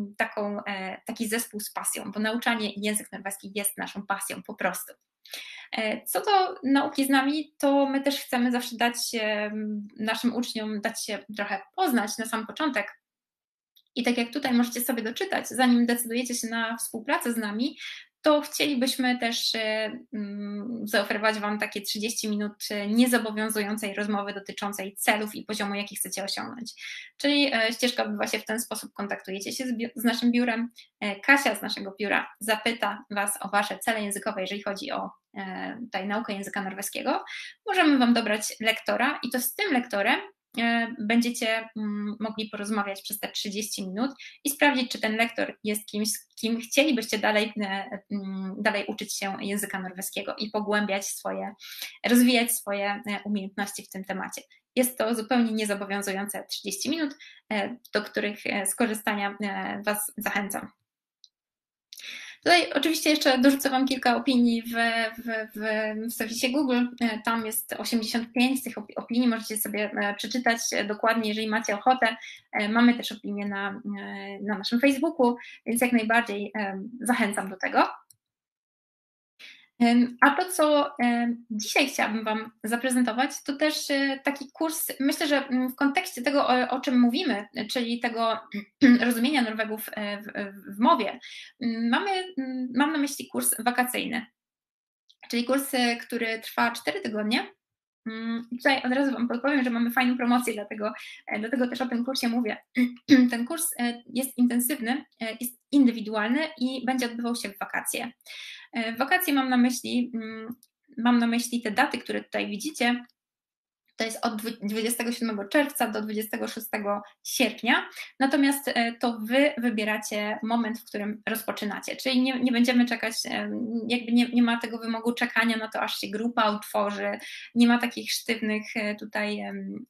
taki zespół z pasją, bo nauczanie język norweski jest naszą pasją po prostu. Co do nauki z nami, to my też chcemy zawsze naszym uczniom dać się trochę poznać na sam początek i tak jak tutaj możecie sobie doczytać, zanim decydujecie się na współpracę z nami, to chcielibyśmy też zaoferować Wam takie 30 minut niezobowiązującej rozmowy dotyczącej celów i poziomu, jaki chcecie osiągnąć. Czyli ścieżka odbywa się w ten sposób, kontaktujecie się z naszym biurem, Kasia z naszego biura zapyta Was o Wasze cele językowe, jeżeli chodzi o tutaj naukę języka norweskiego. Możemy Wam dobrać lektora i to z tym lektorem będziecie mogli porozmawiać przez te 30 minut i sprawdzić, czy ten lektor jest kimś, z kim chcielibyście dalej uczyć się języka norweskiego i rozwijać swoje umiejętności w tym temacie. Jest to zupełnie niezobowiązujące 30 minut, do których skorzystania Was zachęcam. Tutaj oczywiście jeszcze dorzucę Wam kilka opinii w serwisie Google, tam jest 85 tych opinii, możecie sobie przeczytać dokładnie, jeżeli macie ochotę. Mamy też opinie na naszym Facebooku, więc jak najbardziej zachęcam do tego. A to, co dzisiaj chciałabym Wam zaprezentować, to też taki kurs, myślę, że w kontekście tego, o czym mówimy, czyli tego rozumienia Norwegów w mowie, mam na myśli kurs wakacyjny, czyli kurs, który trwa 4 tygodnie. Tutaj od razu Wam podpowiem, że mamy fajną promocję, dlatego też o tym kursie mówię. Ten kurs jest intensywny, jest indywidualny i będzie odbywał się w wakacje. W wakacje mam na myśli te daty, które tutaj widzicie. To jest od 27 czerwca do 26 sierpnia, natomiast to Wy wybieracie moment, w którym rozpoczynacie, czyli nie będziemy czekać, jakby nie ma tego wymogu czekania na to, aż się grupa utworzy, nie ma takich sztywnych tutaj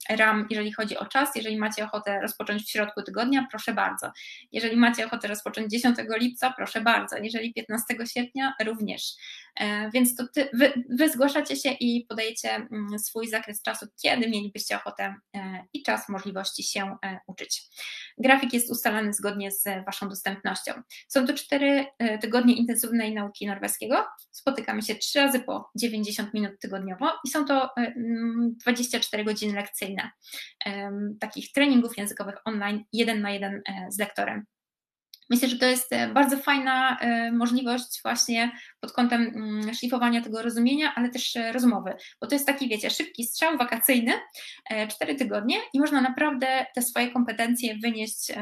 ram, jeżeli chodzi o czas. Jeżeli macie ochotę rozpocząć w środku tygodnia, proszę bardzo. Jeżeli macie ochotę rozpocząć 10 lipca, proszę bardzo. Jeżeli 15 sierpnia, również. Więc to Wy zgłaszacie się i podajecie swój zakres czasu, kiedy mielibyście ochotę i czas, możliwości się uczyć. Grafik jest ustalany zgodnie z Waszą dostępnością. Są to 4 tygodnie intensywnej nauki norweskiego. Spotykamy się 3 razy po 90 minut tygodniowo i są to 24 godziny lekcyjne, takich treningów językowych online, 1 na 1 z lektorem. Myślę, że to jest bardzo fajna możliwość właśnie pod kątem szlifowania tego rozumienia, ale też rozmowy, bo to jest taki, wiecie, szybki strzał wakacyjny, 4 tygodnie i można naprawdę te swoje kompetencje wynieść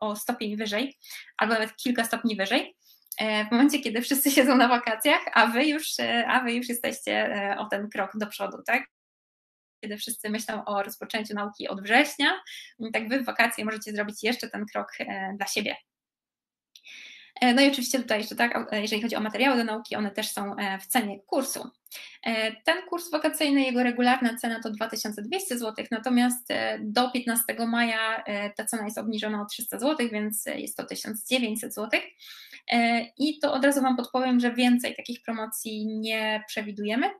o stopień wyżej, albo nawet kilka stopni wyżej, w momencie, kiedy wszyscy siedzą na wakacjach, a wy już jesteście o ten krok do przodu, tak? Kiedy wszyscy myślą o rozpoczęciu nauki od września, tak Wy w wakacje możecie zrobić jeszcze ten krok dla siebie. No i oczywiście tutaj jeszcze tak, jeżeli chodzi o materiały do nauki, one też są w cenie kursu. Ten kurs wakacyjny, jego regularna cena to 2200 zł, natomiast do 15 maja ta cena jest obniżona o 300 zł, więc jest to 1900 zł. I to od razu Wam podpowiem, że więcej takich promocji nie przewidujemy.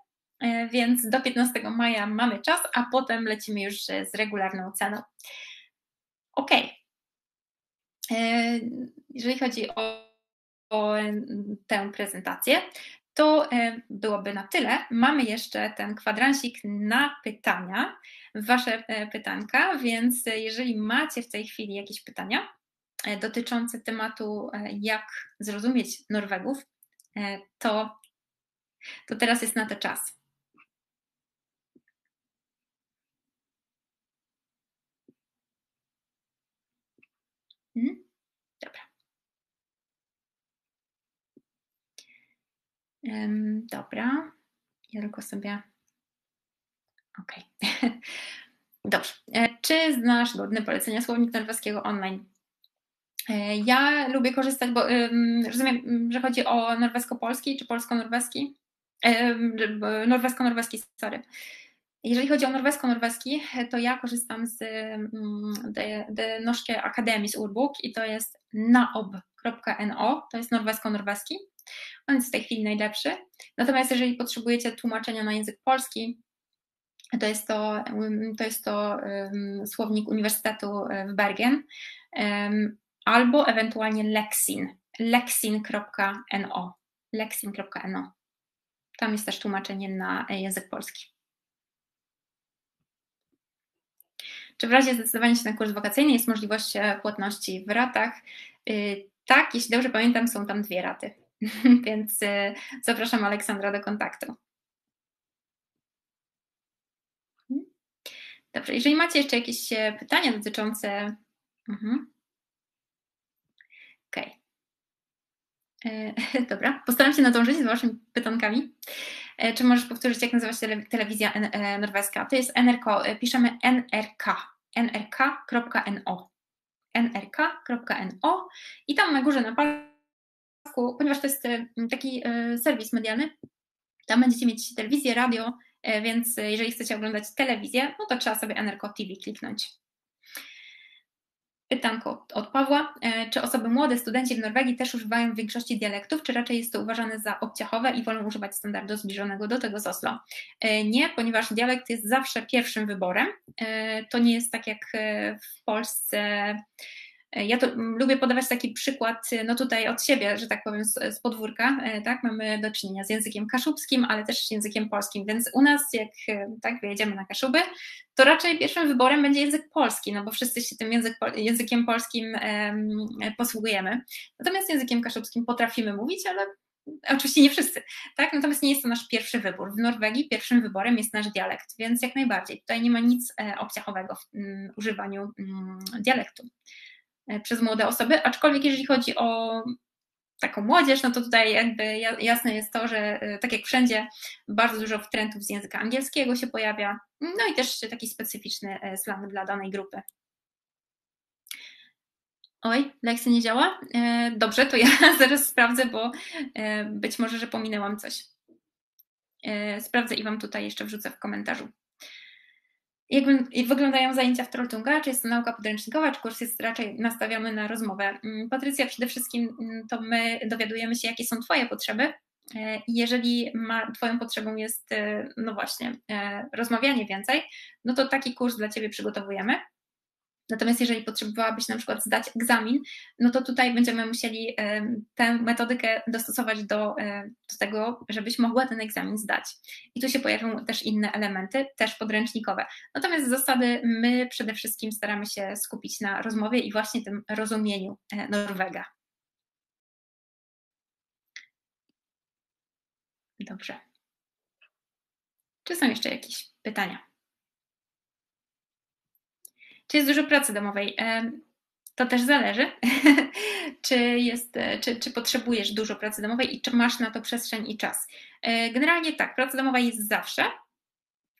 Więc do 15 maja mamy czas, a potem lecimy już z regularną ceną. Ok. Jeżeli chodzi o tę prezentację, to byłoby na tyle. Mamy jeszcze ten kwadransik na pytania, wasze pytanka, więc jeżeli macie w tej chwili jakieś pytania dotyczące tematu, jak zrozumieć Norwegów, to teraz jest na to czas. Dobra. Dobra, ja tylko sobie... Okej. Okay. Dobrze. Czy znasz godne polecenia słownik norweskiego online? Ja lubię korzystać, bo rozumiem, że chodzi o norwesko-polski czy polsko-norweski? Norwesko-norweski, sorry. Jeżeli chodzi o norwesko-norweski, to ja korzystam z Norske Akademii z Urbuk i to jest naob.no, to jest norwesko-norweski. On jest w tej chwili najlepszy. Natomiast jeżeli potrzebujecie tłumaczenia na język polski, to jest to słownik Uniwersytetu w Bergen, albo ewentualnie leksin.no. Tam jest też tłumaczenie na język polski. Czy w razie zdecydowania się na kurs wakacyjny jest możliwość płatności w ratach? Tak, jeśli dobrze pamiętam, są tam 2 raty. Więc zapraszam Aleksandra do kontaktu. Dobrze, jeżeli macie jeszcze jakieś pytania dotyczące... Okej. Dobra, postaram się nadążyć z waszymi pytankami. Czy możesz powtórzyć, jak nazywa się telewizja norweska? To jest NRK, piszemy NRK.no i tam na górze na pasku, ponieważ to jest taki serwis medialny, tam będziecie mieć telewizję, radio, więc jeżeli chcecie oglądać telewizję, no to trzeba sobie NRK TV kliknąć. Pytanko od Pawła. Czy osoby młode, studenci w Norwegii też używają w większości dialektów, czy raczej jest to uważane za obciachowe i wolą używać standardu zbliżonego do tego z Oslo? Nie, ponieważ dialekt jest zawsze pierwszym wyborem. To nie jest tak jak w Polsce. Ja to lubię podawać taki przykład, no tutaj od siebie, że tak powiem, z podwórka, tak? Mamy do czynienia z językiem kaszubskim, ale też z językiem polskim, więc u nas, jak tak wyjedziemy na Kaszuby, to raczej pierwszym wyborem będzie język polski, no bo wszyscy się tym językiem polskim posługujemy. Natomiast językiem kaszubskim potrafimy mówić, ale oczywiście nie wszyscy, tak? Natomiast nie jest to nasz pierwszy wybór. W Norwegii pierwszym wyborem jest nasz dialekt, więc jak najbardziej. Tutaj nie ma nic obciachowego w używaniu dialektu przez młode osoby, aczkolwiek jeżeli chodzi o taką młodzież, no to tutaj jakby jasne jest to, że tak jak wszędzie bardzo dużo wtrętów z języka angielskiego się pojawia, no i też taki specyficzny slang dla danej grupy. Oj, lekcja nie działa? Dobrze, to ja zaraz sprawdzę, bo być może, że pominęłam coś. Sprawdzę i wam tutaj jeszcze wrzucę w komentarzu. Jak wyglądają zajęcia w Trolltunga? Czy jest to nauka podręcznikowa, czy kurs jest raczej nastawiony na rozmowę? Patrycja, przede wszystkim to my dowiadujemy się, jakie są twoje potrzeby. Jeżeli twoją potrzebą jest, no właśnie, rozmawianie więcej, no to taki kurs dla ciebie przygotowujemy. Natomiast jeżeli potrzebowałabyś na przykład zdać egzamin, no to tutaj będziemy musieli tę metodykę dostosować do tego, żebyś mogła ten egzamin zdać. I tu się pojawią też inne elementy, też podręcznikowe. Natomiast z zasady my przede wszystkim staramy się skupić na rozmowie i właśnie tym rozumieniu Norwega. Dobrze. Czy są jeszcze jakieś pytania? Czy jest dużo pracy domowej? To też zależy, czy potrzebujesz dużo pracy domowej i czy masz na to przestrzeń i czas. Generalnie tak, praca domowa jest zawsze,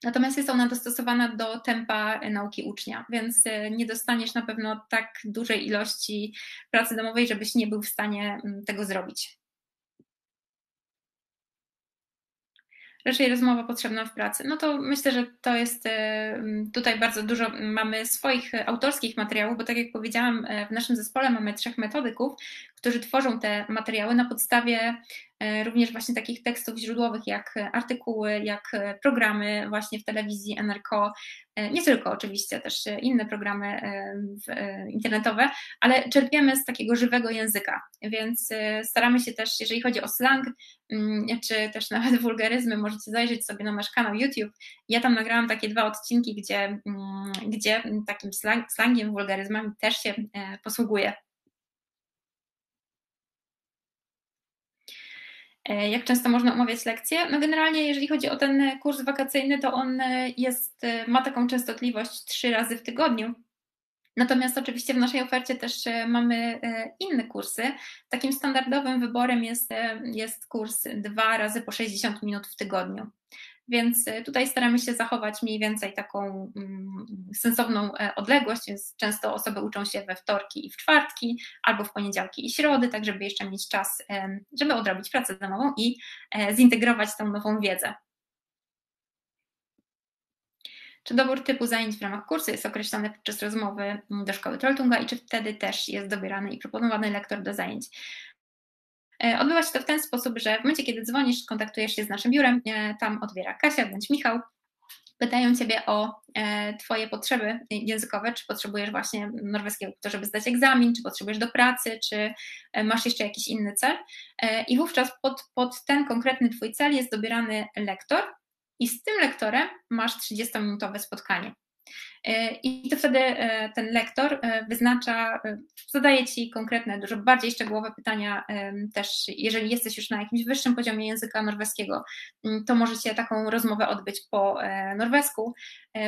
natomiast jest ona dostosowana do tempa nauki ucznia, więc nie dostaniesz na pewno tak dużej ilości pracy domowej, żebyś nie był w stanie tego zrobić. Raczej rozmowa potrzebna w pracy. No to myślę, że to jest tutaj bardzo dużo, mamy swoich autorskich materiałów, bo tak jak powiedziałam, w naszym zespole mamy 3 metodyków, którzy tworzą te materiały na podstawie również właśnie takich tekstów źródłowych jak artykuły, jak programy właśnie w telewizji NRK, nie tylko oczywiście, też inne programy internetowe, ale czerpiemy z takiego żywego języka, więc staramy się też, jeżeli chodzi o slang, czy też nawet wulgaryzmy, możecie zajrzeć sobie na nasz kanał YouTube. Ja tam nagrałam takie 2 odcinki, gdzie takim slangiem, wulgaryzmami też się posługuję. Jak często można umawiać lekcje? No generalnie, jeżeli chodzi o ten kurs wakacyjny, to on ma taką częstotliwość 3 razy w tygodniu. Natomiast oczywiście w naszej ofercie też mamy inne kursy. Takim standardowym wyborem jest kurs 2 razy po 60 minut w tygodniu. Więc tutaj staramy się zachować mniej więcej taką sensowną odległość, więc często osoby uczą się we wtorki i w czwartki, albo w poniedziałki i środy, tak żeby jeszcze mieć czas, żeby odrobić pracę domową i zintegrować tą nową wiedzę. Czy dobór typu zajęć w ramach kursu jest określany podczas rozmowy do szkoły Trolltunga i czy wtedy też jest dobierany i proponowany lektor do zajęć? Odbywa się to w ten sposób, że w momencie, kiedy dzwonisz, kontaktujesz się z naszym biurem, tam odbiera Kasia bądź Michał, pytają Ciebie o Twoje potrzeby językowe, czy potrzebujesz właśnie norweskiego po to, żeby zdać egzamin, czy potrzebujesz do pracy, czy masz jeszcze jakiś inny cel i wówczas pod ten konkretny Twój cel jest dobierany lektor i z tym lektorem masz 30-minutowe spotkanie. I to wtedy ten lektor zadaje Ci konkretne, dużo bardziej szczegółowe pytania też, jeżeli jesteś już na jakimś wyższym poziomie języka norweskiego, to możecie taką rozmowę odbyć po norwesku.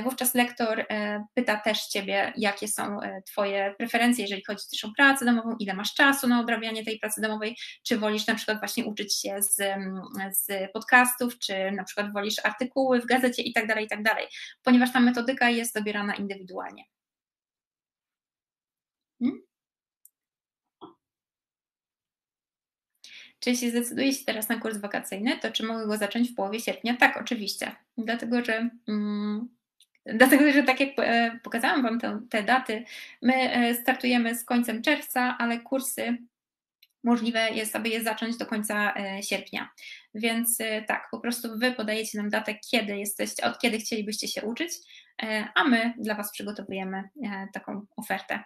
Wówczas lektor pyta też Ciebie, jakie są Twoje preferencje, jeżeli chodzi też o pracę domową, ile masz czasu na odrabianie tej pracy domowej, czy wolisz na przykład właśnie uczyć się z podcastów, czy na przykład wolisz artykuły w gazecie itd., itd., ponieważ ta metodyka jest dobierana indywidualnie. Czy jeśli zdecyduję się teraz na kurs wakacyjny, to czy mogę go zacząć w połowie sierpnia? Tak, oczywiście, dlatego, że tak jak pokazałam Wam te daty, my startujemy z końcem czerwca, ale kursy możliwe jest, aby je zacząć do końca sierpnia. Więc tak, po prostu Wy podajecie nam datę, od kiedy chcielibyście się uczyć, a my dla Was przygotowujemy taką ofertę.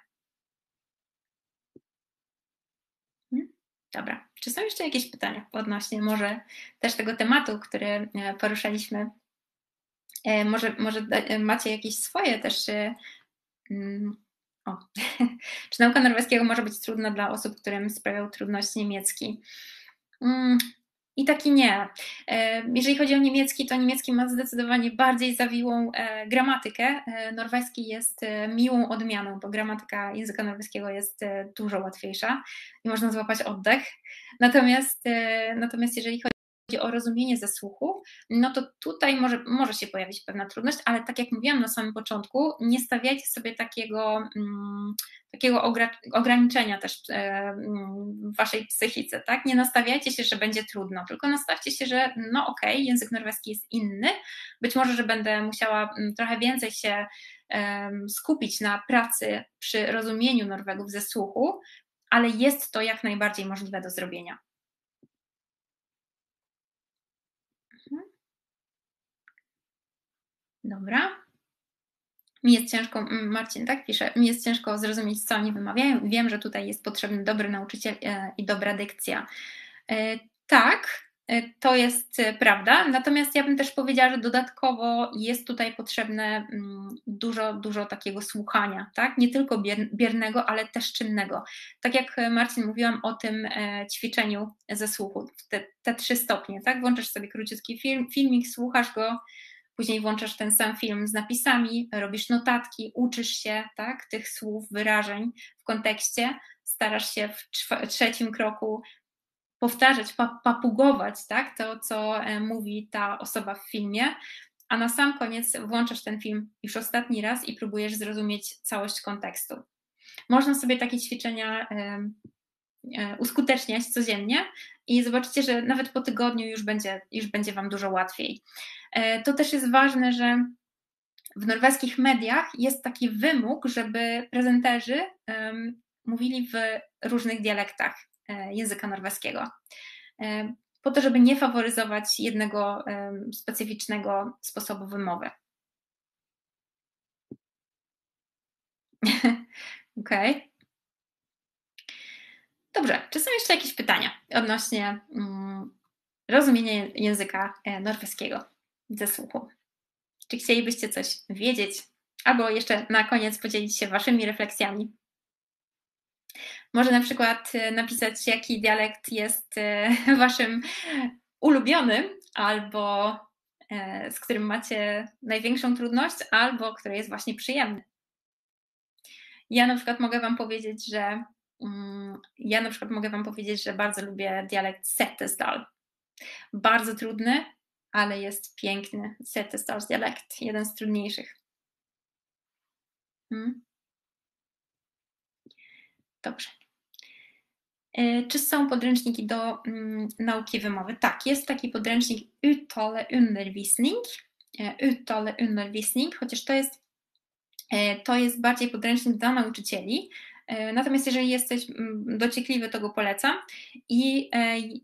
Dobra, czy są jeszcze jakieś pytania odnośnie może też tego tematu, który poruszaliśmy? Może macie jakieś swoje też... Czy nauka norweskiego może być trudna dla osób, którym sprawiał trudność niemiecki? I tak i nie. Jeżeli chodzi o niemiecki, to niemiecki ma zdecydowanie bardziej zawiłą gramatykę. Norweski jest miłą odmianą, bo gramatyka języka norweskiego jest dużo łatwiejsza i można złapać oddech. Natomiast jeżeli chodzi o rozumienie ze słuchu, no to tutaj może się pojawić pewna trudność, ale tak jak mówiłam na samym początku, nie stawiajcie sobie takiego ograniczenia też w Waszej psychice, tak? Nie nastawiajcie się, że będzie trudno, tylko nastawcie się, że no okej, język norweski jest inny, być może, że będę musiała trochę więcej się skupić na pracy przy rozumieniu Norwegów ze słuchu, ale jest to jak najbardziej możliwe do zrobienia. Dobra. Mi jest ciężko, Marcin tak pisze, mi jest ciężko zrozumieć, co oni wymawiają. Wiem, że tutaj jest potrzebny dobry nauczyciel i dobra dykcja. Tak, to jest prawda, natomiast ja bym też powiedziała, że dodatkowo jest tutaj potrzebne dużo takiego słuchania, tak? Nie tylko biernego, ale też czynnego. Tak jak Marcin mówiłam o tym ćwiczeniu ze słuchu, te 3 stopnie, tak? Włączysz sobie króciutki filmik, słuchasz go, później włączasz ten sam film z napisami, robisz notatki, uczysz się tak, tych słów, wyrażeń w kontekście, starasz się w 3. kroku powtarzać, papugować tak, to, co mówi ta osoba w filmie, a na sam koniec włączasz ten film już ostatni raz i próbujesz zrozumieć całość kontekstu. Można sobie takie ćwiczenia uskuteczniać codziennie i zobaczycie, że nawet po tygodniu już będzie Wam dużo łatwiej. To też jest ważne, że w norweskich mediach jest taki wymóg, żeby prezenterzy mówili w różnych dialektach języka norweskiego. po to, żeby nie faworyzować jednego specyficznego sposobu wymowy. Okej. Okay. Dobrze, czy są jeszcze jakieś pytania odnośnie rozumienia języka norweskiego ze słuchu? Czy chcielibyście coś wiedzieć? Albo jeszcze na koniec podzielić się waszymi refleksjami. Może na przykład napisać, jaki dialekt jest waszym ulubionym, albo z którym macie największą trudność, albo który jest właśnie przyjemny. Ja na przykład mogę wam powiedzieć, że bardzo lubię dialekt Setestal. Bardzo trudny, ale jest piękny. Setestal dialekt, jeden z trudniejszych. Dobrze. Czy są podręczniki do nauki wymowy? Tak, jest taki podręcznik Uttaleundervisning, chociaż to jest bardziej podręcznik dla nauczycieli. Natomiast jeżeli jesteś dociekliwy, to go polecam.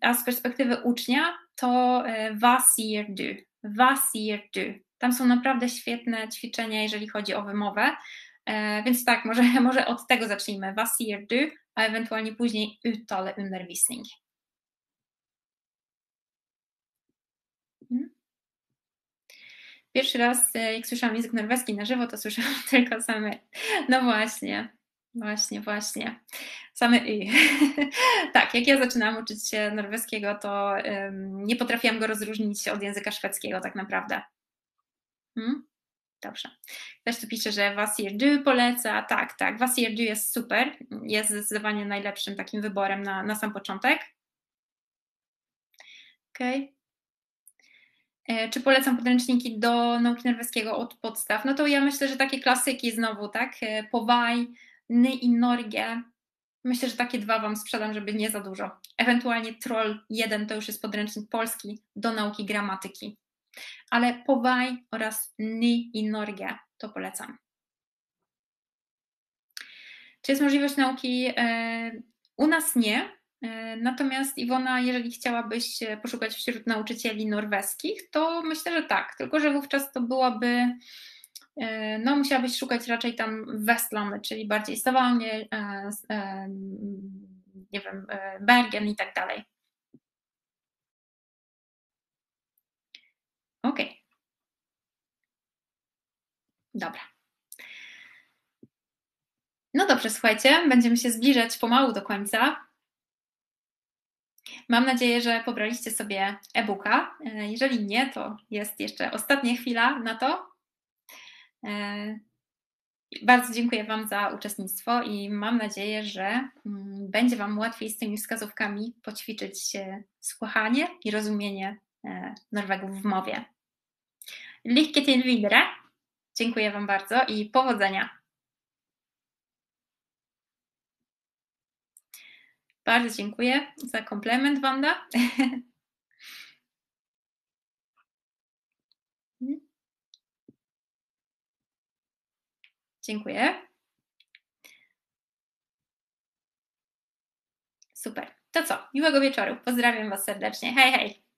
A z perspektywy ucznia to Was hier du. Tam są naprawdę świetne ćwiczenia, jeżeli chodzi o wymowę. Więc tak, może od tego zacznijmy. Was hier du, a ewentualnie później Uttaleundervisning. Pierwszy raz, jak słyszałam język norweski na żywo, to słyszałam tylko same. No właśnie. Same i. Tak, jak ja zaczynałam uczyć się norweskiego, to nie potrafiłam go rozróżnić od języka szwedzkiego tak naprawdę. Dobrze. Ktoś tu pisze, że Was hier du poleca. Tak. Was hier du jest super. Jest zdecydowanie najlepszym takim wyborem na sam początek. Okej. Czy polecam podręczniki do nauki norweskiego od podstaw? No to ja myślę, że takie klasyki znowu, tak? Powaj, NY i Norge. Myślę, że takie dwa wam sprzedam, żeby nie za dużo. Ewentualnie Troll 1 to już jest podręcznik polski do nauki gramatyki. Ale Powaj oraz NY i Norge to polecam. Czy jest możliwość nauki? U nas nie. Natomiast Iwona, jeżeli chciałabyś poszukać wśród nauczycieli norweskich, to myślę, że tak, tylko że wówczas to byłaby, no musiałabyś szukać raczej tam Vestlandet, czyli bardziej Stavanger, nie wiem, Bergen i tak dalej. Okej. Dobra. No dobrze, słuchajcie, będziemy się zbliżać pomału do końca. Mam nadzieję, że pobraliście sobie e-booka. Jeżeli nie, to jest jeszcze ostatnia chwila na to. Bardzo dziękuję Wam za uczestnictwo i mam nadzieję, że będzie Wam łatwiej z tymi wskazówkami poćwiczyć słuchanie i rozumienie Norwegów w mowie. Lykke til videre. Dziękuję Wam bardzo i powodzenia. Bardzo dziękuję za komplement, Wanda. Dziękuję. Super. To co? Miłego wieczoru. Pozdrawiam Was serdecznie. Hej, hej.